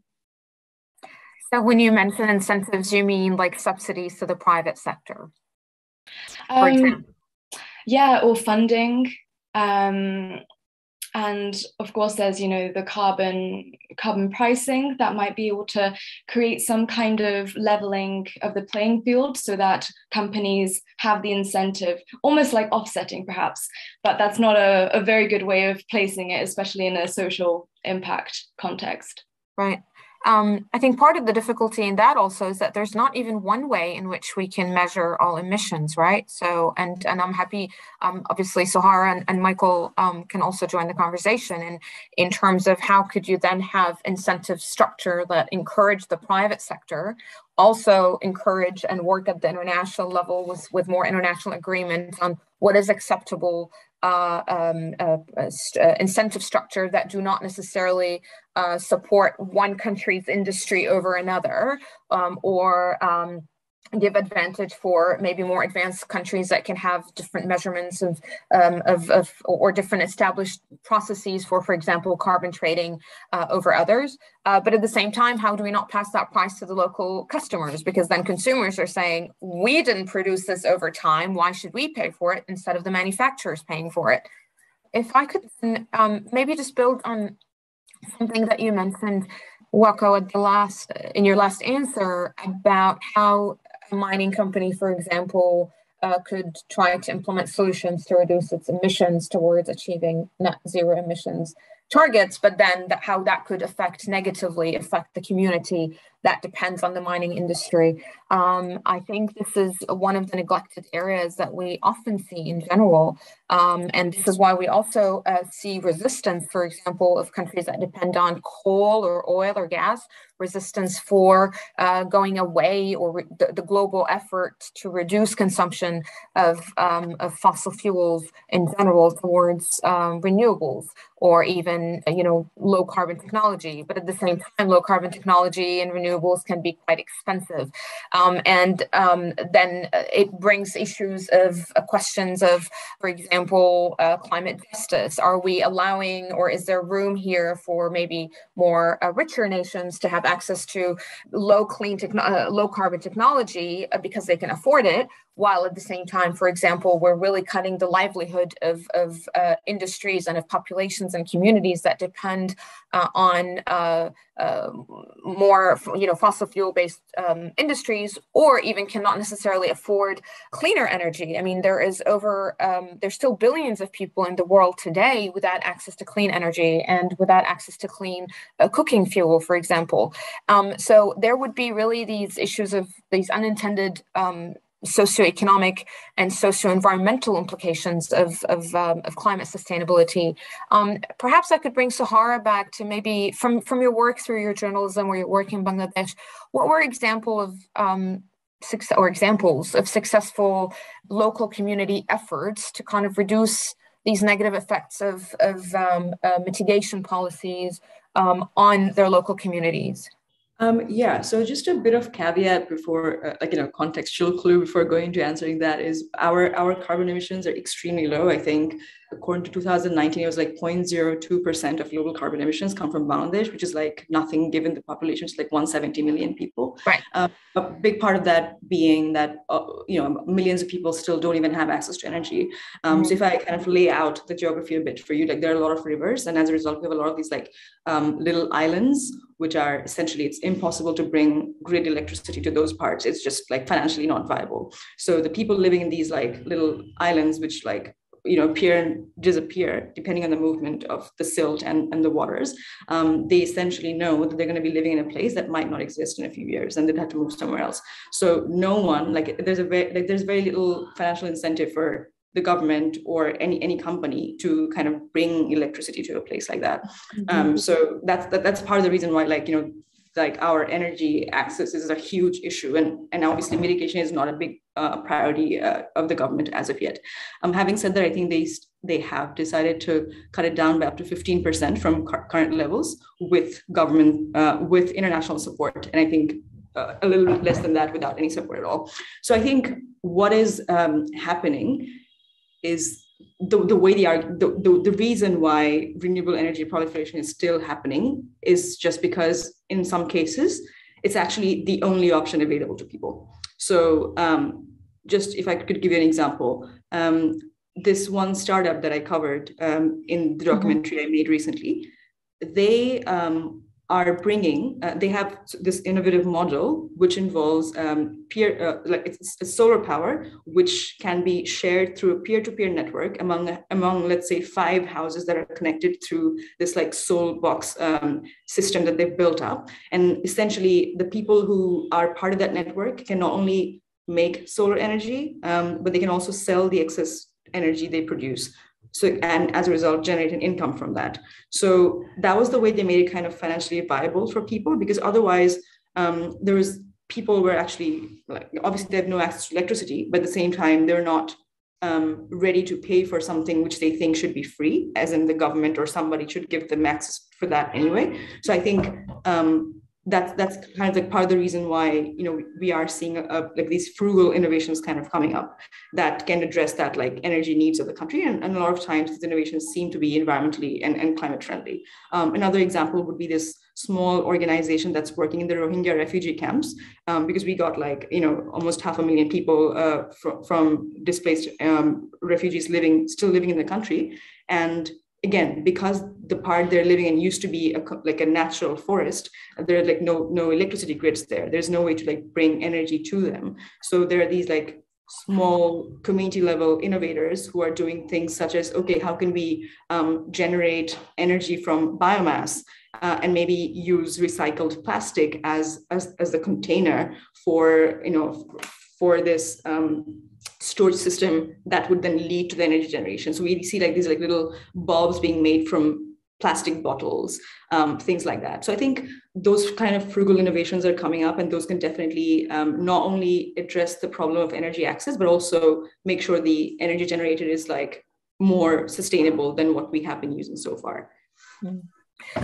So when you mention incentives, you mean like subsidies to the private sector, for example? Yeah, or funding. And of course, there's, the carbon pricing that might be able to create some kind of leveling of the playing field so that companies have the incentive, almost like offsetting perhaps, but that's not a very good way of placing it, especially in a social impact context. Right. I think part of the difficulty in that also is that there's not even one way in which we can measure all emissions, right? So, and I'm happy, obviously, Sohara and Michael can also join the conversation in terms of how could you then have incentive structure that encourage the private sector, also encourage and work at the international level with more international agreements on what is acceptable incentive structure that do not necessarily support one country's industry over another, or give advantage for maybe more advanced countries that can have different measurements of different established processes for example, carbon trading over others. But at the same time, how do we not pass that price to the local customers? Because then consumers are saying, we didn't produce this over time, why should we pay for it instead of the manufacturers paying for it? If I could maybe just build on something that you mentioned, Waco, in your last answer about how a mining company, for example, could try to implement solutions to reduce its emissions towards achieving net zero emissions targets, but then how that could negatively affect the community that depends on the mining industry. I think this is one of the neglected areas that we often see in general. And this is why we also see resistance, for example, of countries that depend on coal or oil or gas, resistance for going away or the global effort to reduce consumption of fossil fuels in general towards renewables or even, low carbon technology. But at the same time, low carbon technology and renewables can be quite expensive. And then it brings issues of questions of, for example, climate justice. Are we allowing, or is there room here for maybe more richer nations to have access to low carbon technology because they can afford it, while at the same time, for example, we're really cutting the livelihood of industries and of populations and communities that depend on more, fossil fuel-based industries, or even cannot necessarily afford cleaner energy. I mean, there's still billions of people in the world today without access to clean energy and without access to clean cooking fuel, for example. So there would be really these issues of these unintended socioeconomic and socio-environmental implications of climate sustainability. Perhaps I could bring Sohara back to maybe from your work through your journalism where you're working in Bangladesh. What were examples of successful local community efforts to kind of reduce these negative effects of mitigation policies on their local communities? Yeah, so just a bit of caveat before, contextual clue before going to answering that is our carbon emissions are extremely low. I think according to 2019, it was like 0.02% of global carbon emissions come from Bangladesh, which is like nothing given the population is like 170 million people. Right. A big part of that being that, millions of people still don't even have access to energy. So if I kind of lay out the geography a bit for you, like there are a lot of rivers, and as a result, we have a lot of these like little islands, which are essentially, it's impossible to bring grid electricity to those parts. It's just like financially not viable. So the people living in these like little islands, which like, appear and disappear depending on the movement of the silt and the waters, they essentially know that they're going to be living in a place that might not exist in a few years, and they'd have to move somewhere else. So no one, there's very little financial incentive for the government or any company to kind of bring electricity to a place like that. So that's part of the reason why, our energy access is a huge issue, and obviously mitigation is not a big priority of the government as of yet. Having said that, I think they have decided to cut it down by up to 15% from current levels with government, with international support, and I think a little bit less than that without any support at all. So I think what is happening is the reason why renewable energy proliferation is still happening is just because in some cases it's actually the only option available to people. So just if I could give you an example, this one startup that I covered in the documentary I made recently, they are bringing, they have this innovative model, which involves it's solar power, which can be shared through a peer-to-peer network among, let's say, 5 houses that are connected through this like soul box system that they've built up. And essentially the people who are part of that network can not only make solar energy, but they can also sell the excess energy they produce. So, and as a result, generate an income from that. So that was the way they made it kind of financially viable for people, because otherwise people were actually, obviously they have no access to electricity, but at the same time, they're not ready to pay for something which they think should be free, as in the government or somebody should give them access for that anyway. So I think that's kind of like part of the reason why, we are seeing these frugal innovations kind of coming up that can address that like energy needs of the country. And a lot of times these innovations seem to be environmentally and climate friendly. Another example would be this small organization that's working in the Rohingya refugee camps, because we got almost 500,000 people from displaced refugees still living in the country. And again, because the part they're living in used to be a natural forest, there are no electricity grids there. There's no way to bring energy to them. So there are these small community level innovators who are doing things such as, okay, how can we generate energy from biomass and maybe use recycled plastic as the container for this storage system that would then lead to the energy generation. So we see these little bulbs being made from plastic bottles, things like that. So I think those kind of frugal innovations are coming up, and those can definitely not only address the problem of energy access, but also make sure the energy generated is more sustainable than what we have been using so far.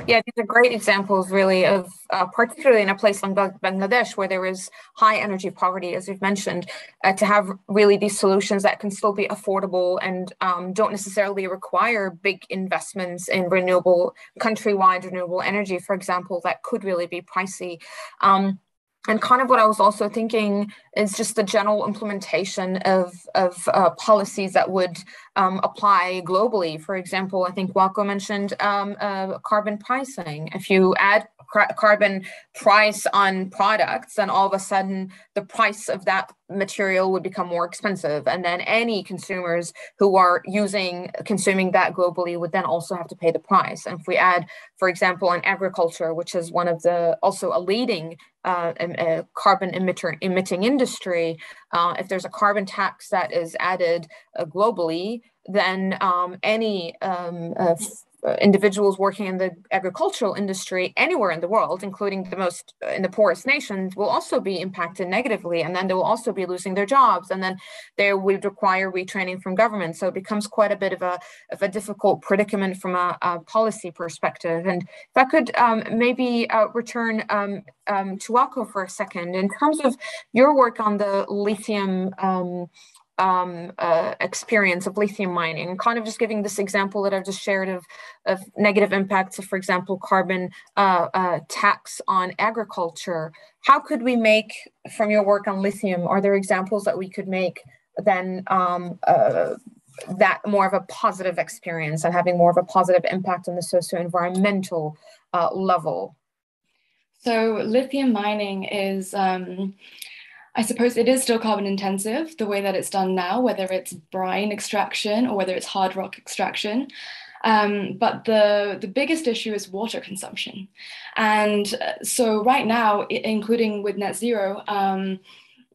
Yeah, these are great examples, really, of particularly in a place like Bangladesh, where there is high energy poverty, as you've mentioned, to have really these solutions that can still be affordable and don't necessarily require big investments in countrywide renewable energy, for example, that could really be pricey. And kind of what I was also thinking is just the general implementation of policies that would apply globally. For example, I think Waco mentioned carbon pricing. If you add carbon price on products, then all of a sudden the price of that material would become more expensive. And then any consumers who are consuming that globally would then also have to pay the price. And if we add, for example, in agriculture, which is one of the also a leading carbon emitting industry, if there's a carbon tax that is added globally, then any individuals working in the agricultural industry anywhere in the world, including the most in the poorest nations, will also be impacted negatively, and then they will also be losing their jobs, and then they would require retraining from government. So it becomes quite a bit of a difficult predicament from a policy perspective. And if I could maybe return to Waco for a second, in terms of your work on the lithium experience of lithium mining, kind of just giving this example that I've just shared of negative impacts of, for example, carbon tax on agriculture. How could we make, from your work on lithium, are there examples that we could make then that more of a positive experience and having more of a positive impact on the socio-environmental level? So lithium mining is, I suppose it is still carbon intensive, the way that it's done now, whether it's brine extraction or whether it's hard rock extraction. But the biggest issue is water consumption. And so right now, including with net zero,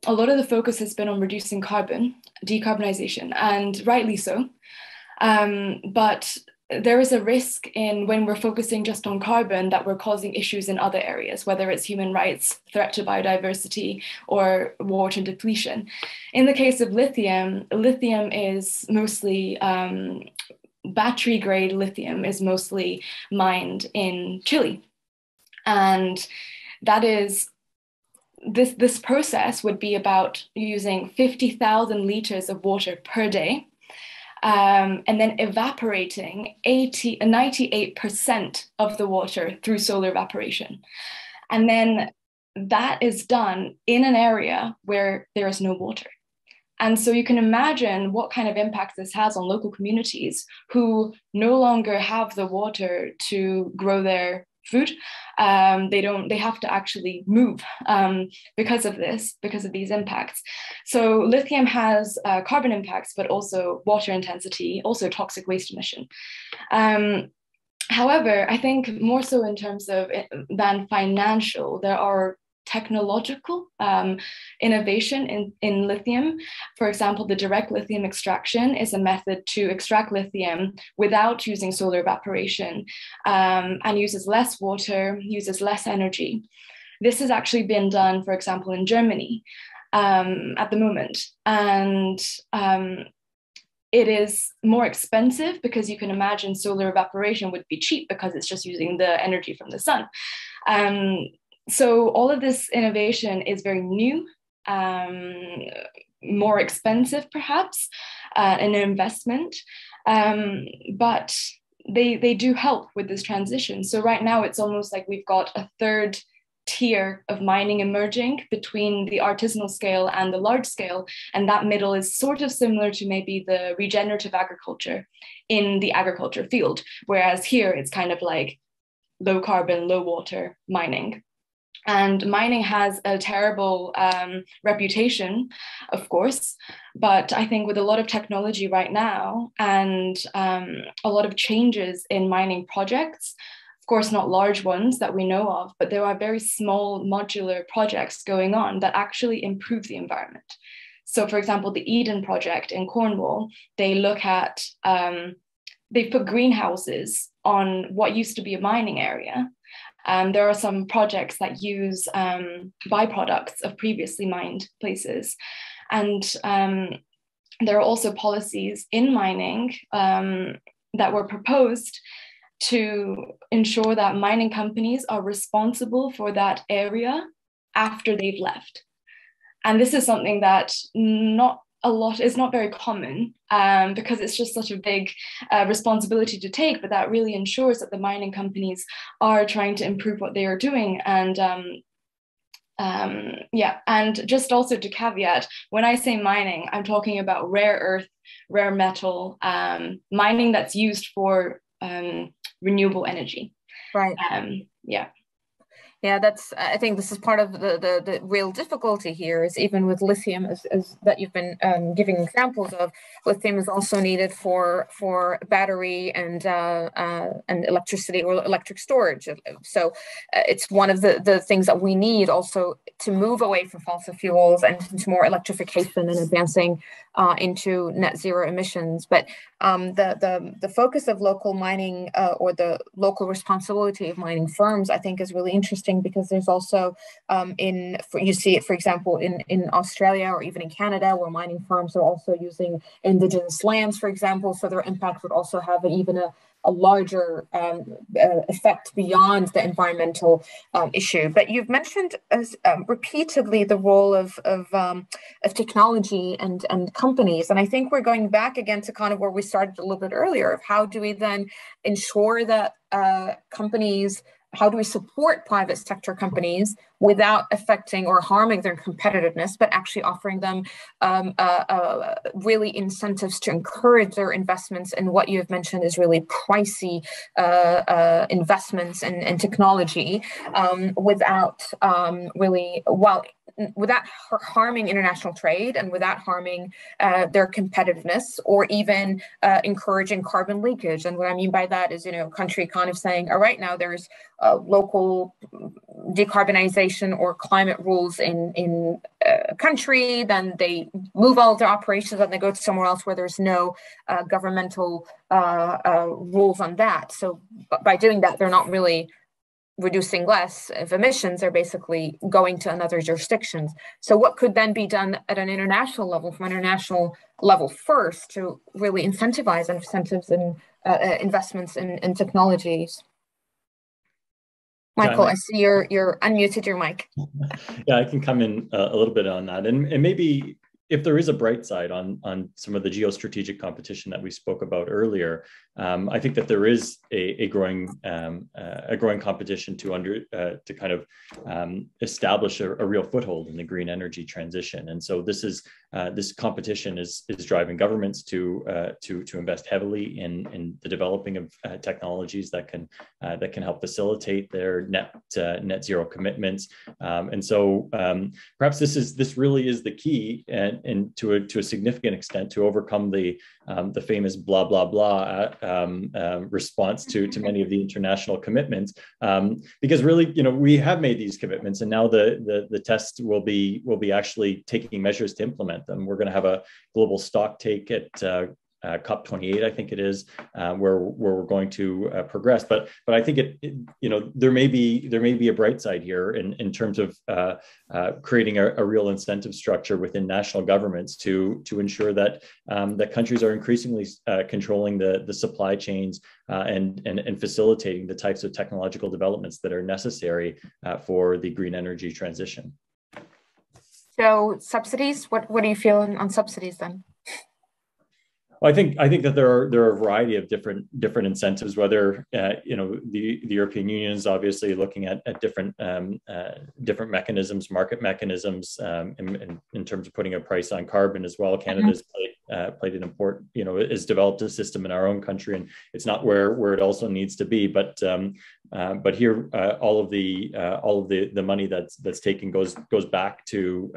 a lot of the focus has been on reducing carbon, decarbonization, and rightly so. But there is a risk in when we're focusing just on carbon that we're causing issues in other areas, whether it's human rights, threat to biodiversity, or water depletion. In the case of lithium, is mostly battery grade lithium is mostly mined in Chile. And that is, this process would be about using 50,000 liters of water per day, and then evaporating 98% of the water through solar evaporation. And then that is done in an area where there is no water. And so you can imagine what kind of impact this has on local communities who no longer have the water to grow their food. They have to actually move because of this, because of these impacts. So lithium has carbon impacts, but also water intensity, also toxic waste emission. However, I think more so in terms of than financial, there are technological innovation in lithium. For example, the direct lithium extraction is a method to extract lithium without using solar evaporation and uses less water, uses less energy. This has actually been done, for example, in Germany at the moment. And it is more expensive because you can imagine solar evaporation would be cheap because it's just using the energy from the sun. So all of this innovation is very new, more expensive perhaps, an investment, but they do help with this transition. So right now it's almost like we've got a third tier of mining emerging between the artisanal scale and the large scale, and that middle is sort of similar to maybe the regenerative agriculture in the agriculture field, whereas here it's kind of like low carbon, low water mining. And mining has a terrible reputation, of course, but I think with a lot of technology right now and a lot of changes in mining projects, of course, not large ones that we know of, but there are very small modular projects going on that actually improve the environment. So for example, the Eden project in Cornwall, they look at, they put greenhouses on what used to be a mining area. There are some projects that use byproducts of previously mined places. And there are also policies in mining that were proposed to ensure that mining companies are responsible for that area after they've left. And this is something that is not very common because it's just such a big responsibility to take, but that really ensures that the mining companies are trying to improve what they are doing. And and just also to caveat, when I say mining, I'm talking about rare earth, rare metal mining that's used for renewable energy. Right. Yeah, that's, I think this is part of the real difficulty here, is even with lithium, as that you've been giving examples of, lithium is also needed for battery and electricity or electric storage. So it's one of the things that we need also to move away from fossil fuels and into more electrification and advancing into net zero emissions. But the focus of local mining or the local responsibility of mining firms, I think, is really interesting, because there's also you see it, for example, in Australia or even in Canada, where mining firms are also using indigenous lands, for example, so their impact would also have even a larger effect beyond the environmental issue. But you've mentioned repeatedly the role of technology and companies, and I think we're going back again to kind of where we started a little bit earlier, of how do we then ensure that companies, how do we support private sector companies without affecting or harming their competitiveness, but actually offering them really incentives to encourage their investments in what you have mentioned is really pricey investments and technology, without really, well, without harming international trade and without harming their competitiveness, or even encouraging carbon leakage. And what I mean by that is, you know, country kind of saying, all right, now there's local decarbonization or climate rules in a country, then they move all of their operations and they go somewhere else where there's no governmental rules on that. So by doing that, they're not really reducing less of emissions, they're basically going to another jurisdiction. So what could then be done at an international level, from an international level first, to really incentivize incentives and investments in technologies? Michael, yeah, I see you're unmuted your mic. Yeah, I can come in a little bit on that. And maybe if there is a bright side on some of the geostrategic competition that we spoke about earlier, I think that there is a growing competition to kind of establish a real foothold in the green energy transition. And so this is this competition is driving governments to invest heavily in the developing of technologies that can help facilitate their net zero commitments. And so perhaps this really is the key. And to a significant extent, to overcome the famous blah blah blah response to many of the international commitments, because really, you know, we have made these commitments, and now the test will be actually taking measures to implement them. We're going to have a global stock take at COP28, I think it is, where we're going to progress. But I think it you know, there may be a bright side here in terms of creating a real incentive structure within national governments to ensure that that countries are increasingly controlling the supply chains and facilitating the types of technological developments that are necessary for the green energy transition. So subsidies, what do you feel on subsidies then? Well, I think that there are a variety of different incentives. Whether you know, the European Union is obviously looking at different mechanisms, market mechanisms, in terms of putting a price on carbon as well. Canada's played an important, you know, has developed a system in our own country, and it's not where it also needs to be. But here, all of the money that's taken goes back to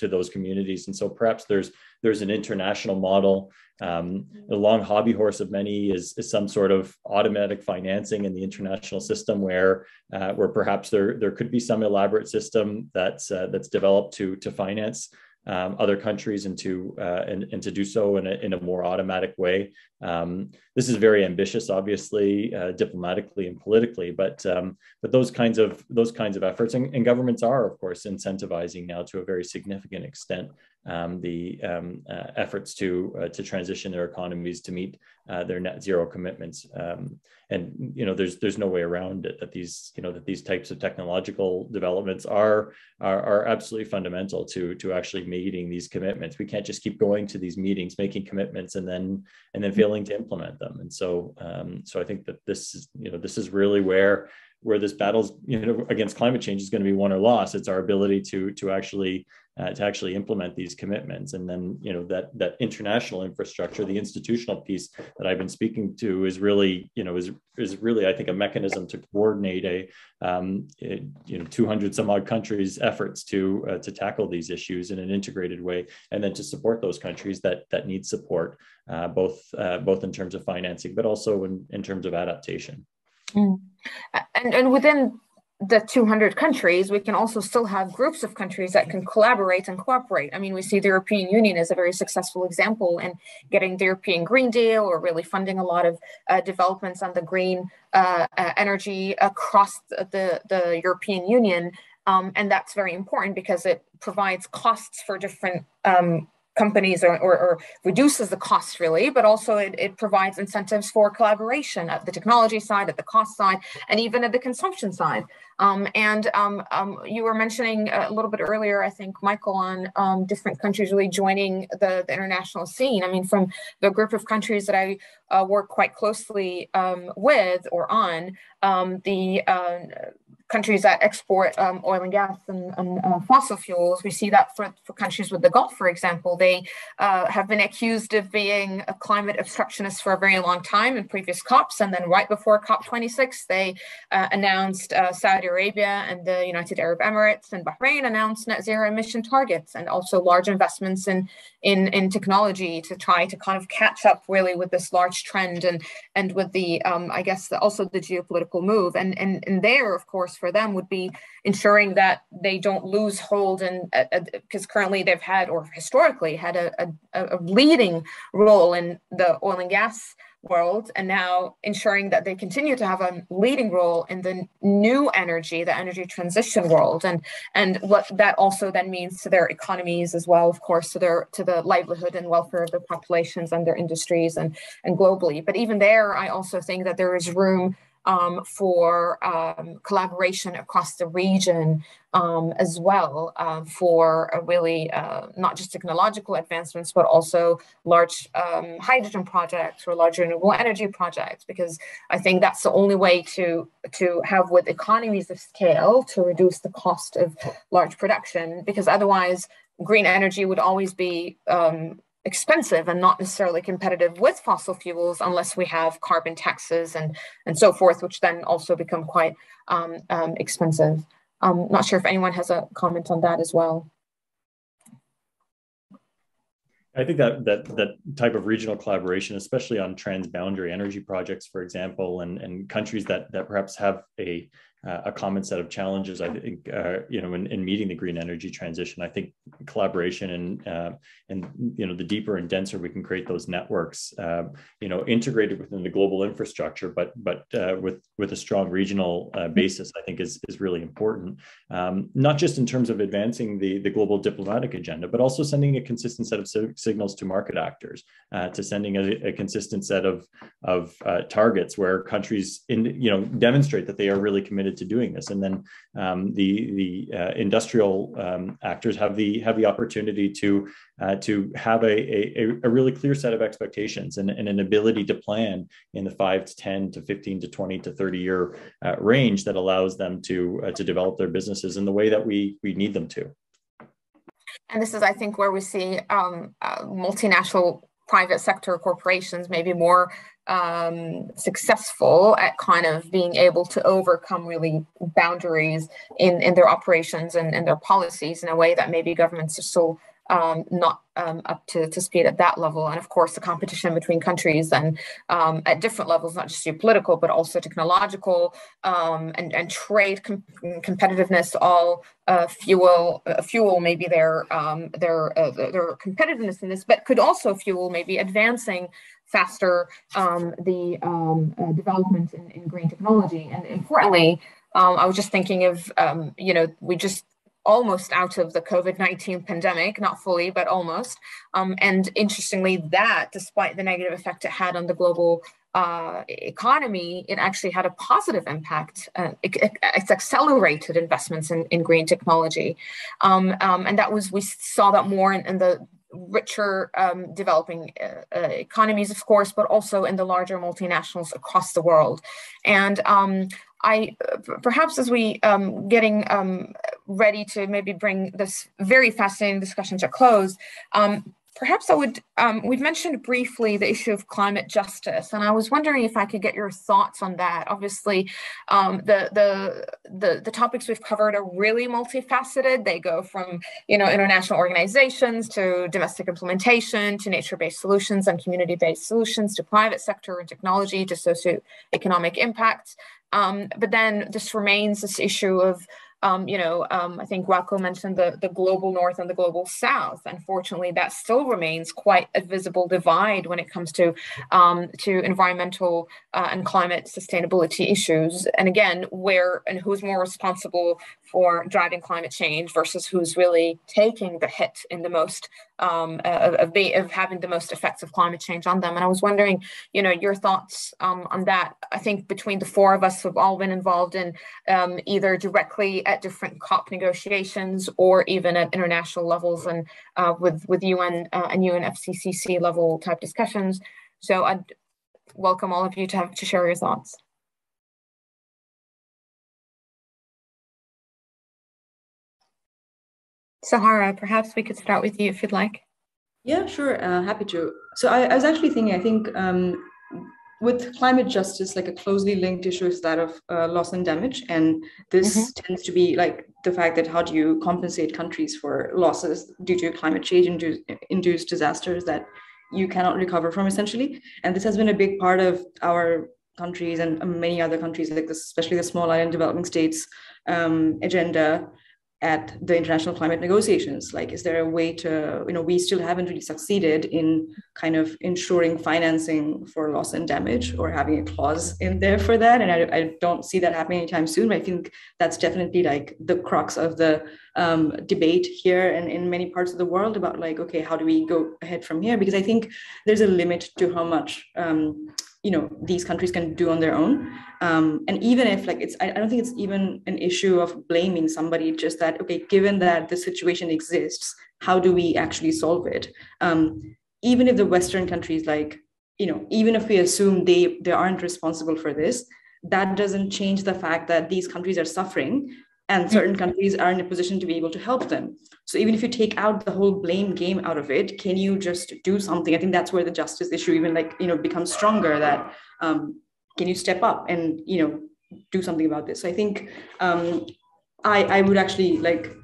those communities, and so perhaps there's an international model. The long hobby horse of many is some sort of automatic financing in the international system, where perhaps there could be some elaborate system that's developed to finance other countries and to do so in a more automatic way. This is very ambitious, obviously, diplomatically and politically, but those kinds of efforts, and governments are, of course, incentivizing now to a very significant extent the efforts to transition their economies to meet their net zero commitments. And you know, there's no way around it that these types of technological developments are absolutely fundamental to actually meeting these commitments. We can't just keep going to these meetings, making commitments, and then failing to implement them. And so I think that this is really where where this battle's against climate change is going to be won or lost. It's our ability to actually implement these commitments. And then, that international infrastructure, the institutional piece that I've been speaking to is really, is really, I think, a mechanism to coordinate a, 200 some odd countries' efforts to tackle these issues in an integrated way, and then to support those countries that need support, both in terms of financing, but also in terms of adaptation. Mm. And within the 200 countries, we can also still have groups of countries that can collaborate and cooperate. I mean, we see the European Union as a very successful example in getting the European Green Deal, or really funding a lot of developments on the green energy across the European Union. And that's very important because it provides costs for different companies, or reduces the cost really, but also it provides incentives for collaboration at the technology side, at the cost side, and even at the consumption side. You were mentioning a little bit earlier, I think, Michael, on different countries really joining the international scene. I mean, from the group of countries that I work quite closely with or on, countries that export oil and gas and fossil fuels. We see that for countries with the Gulf, for example, they have been accused of being a climate obstructionist for a very long time in previous COPs. And then right before COP26, they announced Saudi Arabia and the United Arab Emirates and Bahrain announced net zero emission targets, and also large investments in technology to try to kind of catch up really with this large trend and with the, I guess, also the geopolitical move. And there, of course, for them would be ensuring that they don't lose hold, and because currently they've had, or historically had, a leading role in the oil and gas world, and now ensuring that they continue to have a leading role in the new energy, the energy transition world, and what that also then means to their economies as well, of course, to the livelihood and welfare of their populations and their industries and globally. But even there, I also think that there is room for collaboration across the region as well, for really not just technological advancements, but also large hydrogen projects or large renewable energy projects, because I think that's the only way to have with economies of scale to reduce the cost of large production, because otherwise green energy would always be expensive and not necessarily competitive with fossil fuels unless we have carbon taxes and so forth, which then also become quite expensive. I'm not sure if anyone has a comment on that as well. I think that type of regional collaboration, especially on transboundary energy projects, for example, and countries that perhaps have a common set of challenges, I think, in meeting the green energy transition, I think collaboration and the deeper and denser we can create those networks, integrated within the global infrastructure, but with a strong regional basis, I think is really important. Not just in terms of advancing the global diplomatic agenda, but also sending a consistent set of signals to market actors, to sending a consistent set of targets where countries demonstrate that they are really committed to doing this. And then the industrial actors have the opportunity to have a really clear set of expectations and an ability to plan in the 5 to 10 to 15 to 20 to 30 year range that allows them to develop their businesses in the way that we need them to. And this is, I think, where we see multinational private sector corporations maybe more successful at kind of being able to overcome really boundaries in their operations and their policies in a way that maybe governments are still not up to speed at that level. And of course, the competition between countries and at different levels, not just geopolitical, but also technological and trade competitiveness, all fuel maybe their competitiveness in this, but could also fuel maybe advancing faster development in green technology. And importantly, I was just thinking of, we just almost out of the COVID-19 pandemic, not fully, but almost. And interestingly, that despite the negative effect it had on the global economy, it actually had a positive impact. It's accelerated investments in green technology. And we saw that more in the richer developing economies, of course, but also in the larger multinationals across the world. And perhaps as we getting ready to maybe bring this very fascinating discussion to a close, perhaps I would, we've mentioned briefly the issue of climate justice, and I was wondering if I could get your thoughts on that. Obviously, the topics we've covered are really multifaceted. They go from, you know, international organizations to domestic implementation, to nature-based solutions and community-based solutions, to private sector and technology, to socioeconomic impacts. But then this remains this issue of I think Waco mentioned the global north and the global south. Unfortunately, that still remains quite a visible divide when it comes to environmental and climate sustainability issues. And again, where and who's more responsible for driving climate change versus who's really taking the hit in the most of having the most effects of climate change on them. And I was wondering, you know, your thoughts on that. I think between the four of us, we've all been involved in either directly at different COP negotiations or even at international levels and with UN and UNFCCC level type discussions. So I'd welcome all of you to share your thoughts. Sohara, perhaps we could start with you if you'd like. Yeah, sure. Happy to. So I was actually thinking, I think with climate justice, like a closely linked issue is that of loss and damage. And this tends to be like the fact that how do you compensate countries for losses due to climate change induced disasters that you cannot recover from essentially. And this has been a big part of our countries and many other countries, like this, especially the small island developing states agenda at the international climate negotiations. Like, is there a way to, you know, we still haven't really succeeded in kind of ensuring financing for loss and damage or having a clause in there for that. And I don't see that happening anytime soon, but I think that's definitely like the crux of the debate here and in many parts of the world about like, okay, how do we go ahead from here? Because I think there's a limit to how much, you know, these countries can do on their own. And even if like it's, I don't think it's even an issue of blaming somebody, just that, okay, given that the situation exists, how do we actually solve it? Even if the Western countries, like, you know, even if we assume they aren't responsible for this, that doesn't change the fact that these countries are suffering and certain countries are in a position to be able to help them. So even if you take out the whole blame game out of it, can you just do something? I think that's where the justice issue even like, you know, becomes stronger, that can you step up and, you know, do something about this? So I think I would actually like,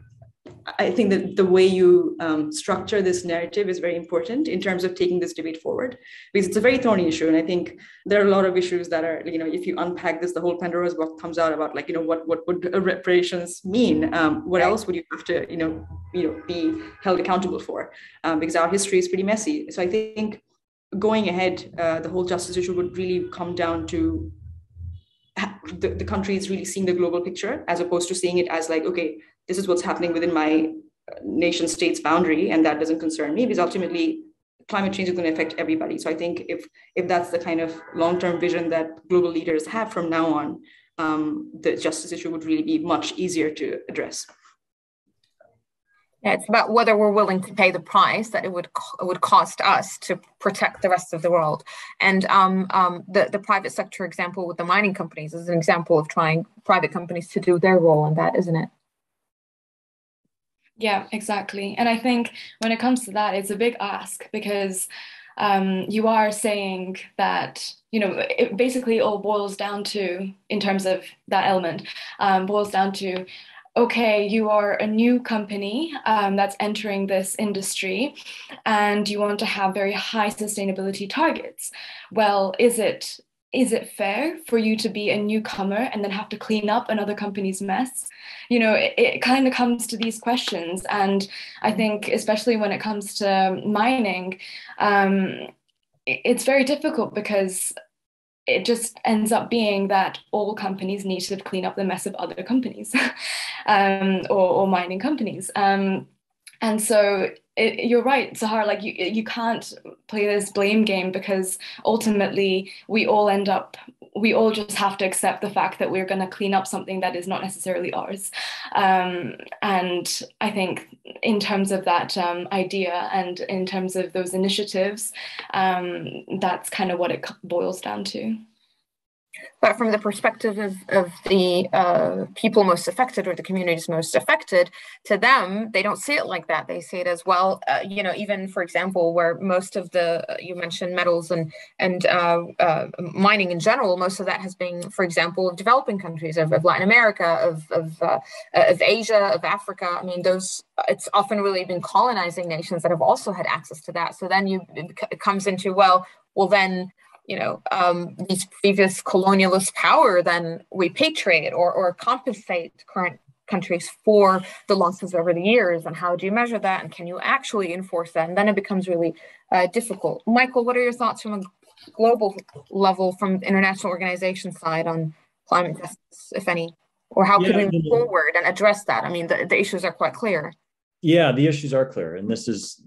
I think that the way you structure this narrative is very important in terms of taking this debate forward, because it's a very thorny issue. And I think there are a lot of issues that are, you know, if you unpack this, the whole Pandora's box comes out about like, you know, what would reparations mean? What else would you have to, you know, be held accountable for? Because our history is pretty messy. So I think going ahead, the whole justice issue would really come down to the countries really seeing the global picture, as opposed to seeing it as like, okay, this is what's happening within my nation state's boundary, and that doesn't concern me, because ultimately climate change is going to affect everybody. So I think if that's the kind of long-term vision that global leaders have from now on, the justice issue would really be much easier to address. Yeah, it's about whether we're willing to pay the price that it would cost us to protect the rest of the world. And the private sector example with the mining companies is an example of trying private companies to do their role in that, isn't it? Yeah, exactly. And I think when it comes to that, it's a big ask, because you are saying that, you know, it basically all boils down to, in terms of that element, boils down to, okay, you are a new company that's entering this industry and you want to have very high sustainability targets. Well, is it fair for you to be a newcomer and then have to clean up another company's mess? You know, it kind of comes to these questions. And I think, especially when it comes to mining, it's very difficult, because it just ends up being that all companies need to clean up the mess of other companies or mining companies. And so you're right, Sohara, like you can't play this blame game, because ultimately we all just have to accept the fact that we're going to clean up something that is not necessarily ours. And I think in terms of that idea and in terms of those initiatives, that's kind of what it boils down to. But from the perspective of the people most affected or the communities most affected, to them, they don't see it like that. They see it as, well, you know, even, for example, where most of the, you mentioned metals and mining in general, most of that has been, for example, of developing countries, of Latin America, of Asia, of Africa. I mean, those, it's often really been colonizing nations that have also had access to that. So then it comes into, well then, you know, these previous colonialist power, then repatriate or compensate current countries for the losses over the years. And how do you measure that? And can you actually enforce that? And then it becomes really difficult. Michael, what are your thoughts from a global level, from international organization side, on climate justice, if any, or how could we move forward and address that? I mean, the issues are quite clear. Yeah, the issues are clear, and this is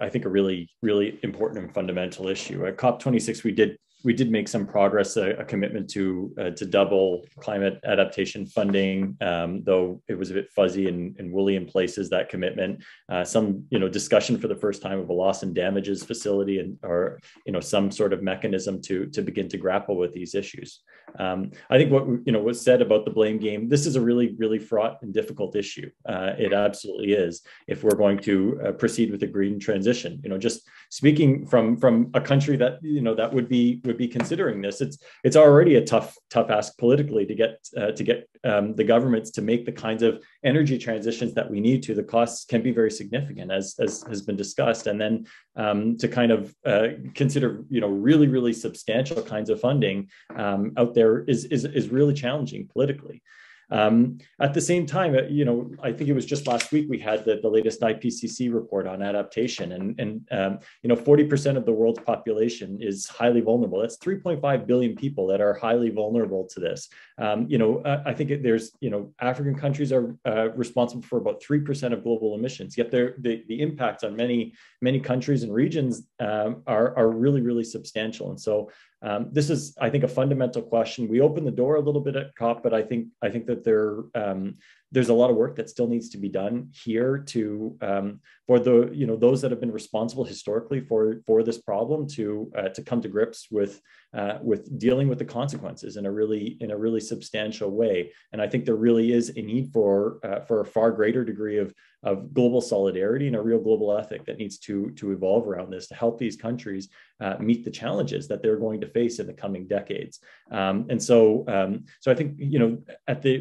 I think a really, really important and fundamental issue. At COP26, we did make some progress, a commitment to double climate adaptation funding, though it was a bit fuzzy and woolly in places, that commitment. Some discussion for the first time of a loss and damages facility, or some sort of mechanism to begin to grapple with these issues. I think what was said about the blame game, this is a really, really fraught and difficult issue. It absolutely is, if we're going to proceed with a green transition. Just speaking from a country that that would be considering this, it's already a tough ask politically to get the governments to make the kinds of energy transitions that we need to. The costs can be very significant, as has been discussed, and then to kind of consider really, really substantial kinds of funding out there is really challenging politically. At the same time, I think it was just last week we had the latest IPCC report on adaptation, and 40% of the world's population is highly vulnerable. That's 3.5 billion people that are highly vulnerable to this. I think there's, African countries are responsible for about 3% of global emissions, yet the impacts on many countries and regions are really, really substantial. And so this is, I think, a fundamental question. We opened the door a little bit at COP, but I think that there's a lot of work that still needs to be done here for those that have been responsible historically for this problem to come to grips with dealing with the consequences in a really substantial way. And I think there really is a need for a far greater degree of global solidarity and a real global ethic that needs to evolve around this, to help these countries meet the challenges that they're going to face in the coming decades. So I think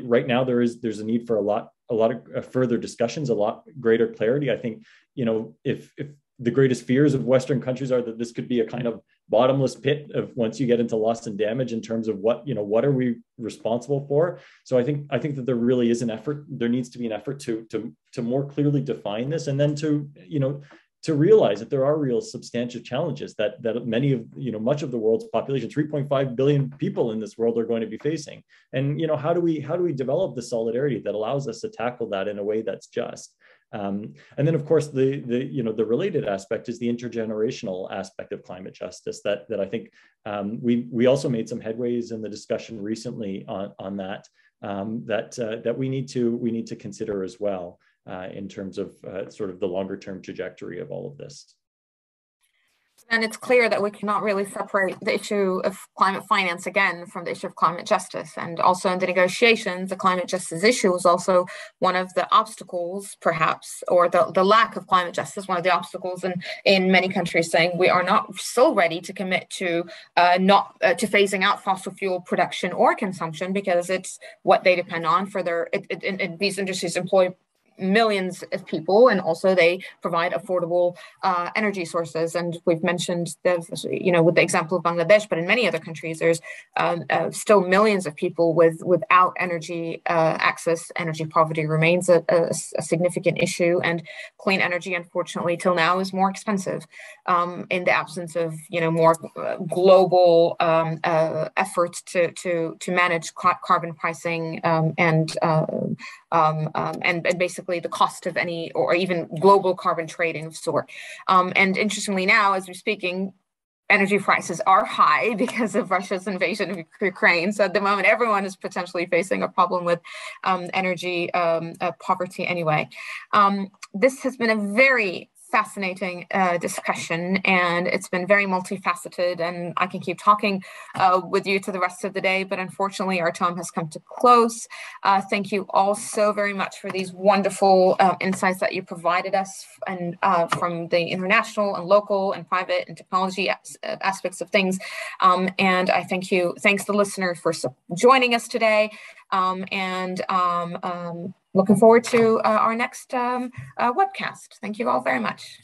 right now there's a need for a lot of further discussions, a lot greater clarity. I think if the greatest fears of Western countries are that this could be a kind of bottomless pit of, once you get into loss and damage, in terms of what are we responsible for. So I think that there really is an effort. There needs to be an effort to more clearly define this, and then to realize that there are real substantial challenges that much of the world's population, 3.5 billion people in this world, are going to be facing. And how do we develop the solidarity that allows us to tackle that in a way that's just? And then, of course, the related aspect is the intergenerational aspect of climate justice that I think we also made some headways in the discussion recently on that, that we need to consider as well, in terms of sort of the longer term trajectory of all of this. And it's clear that we cannot really separate the issue of climate finance again from the issue of climate justice. And also in the negotiations, the climate justice issue was also one of the obstacles, perhaps, or the lack of climate justice, one of the obstacles in many countries saying we are not still ready to commit to phasing out fossil fuel production or consumption, because it's what they depend on for their, these industries employ millions of people, and also they provide affordable energy sources. And we've mentioned with the example of Bangladesh, but in many other countries, there's still millions of people without energy access. Energy poverty remains a significant issue, and clean energy, unfortunately, till now, is more expensive. In the absence of more global efforts to manage carbon pricing and basically the cost of any, or even global carbon trading of sort. And interestingly now, as we're speaking, energy prices are high because of Russia's invasion of Ukraine. So at the moment, everyone is potentially facing a problem with energy poverty anyway. This has been a very fascinating discussion, and it's been very multifaceted, and I can keep talking with you to the rest of the day, but unfortunately our time has come to close. Thank you all so very much for these wonderful insights that you provided us, and from the international and local and private and technology aspects of things. And I thank you, thanks the listener for joining us today, looking forward to our next webcast. Thank you all very much.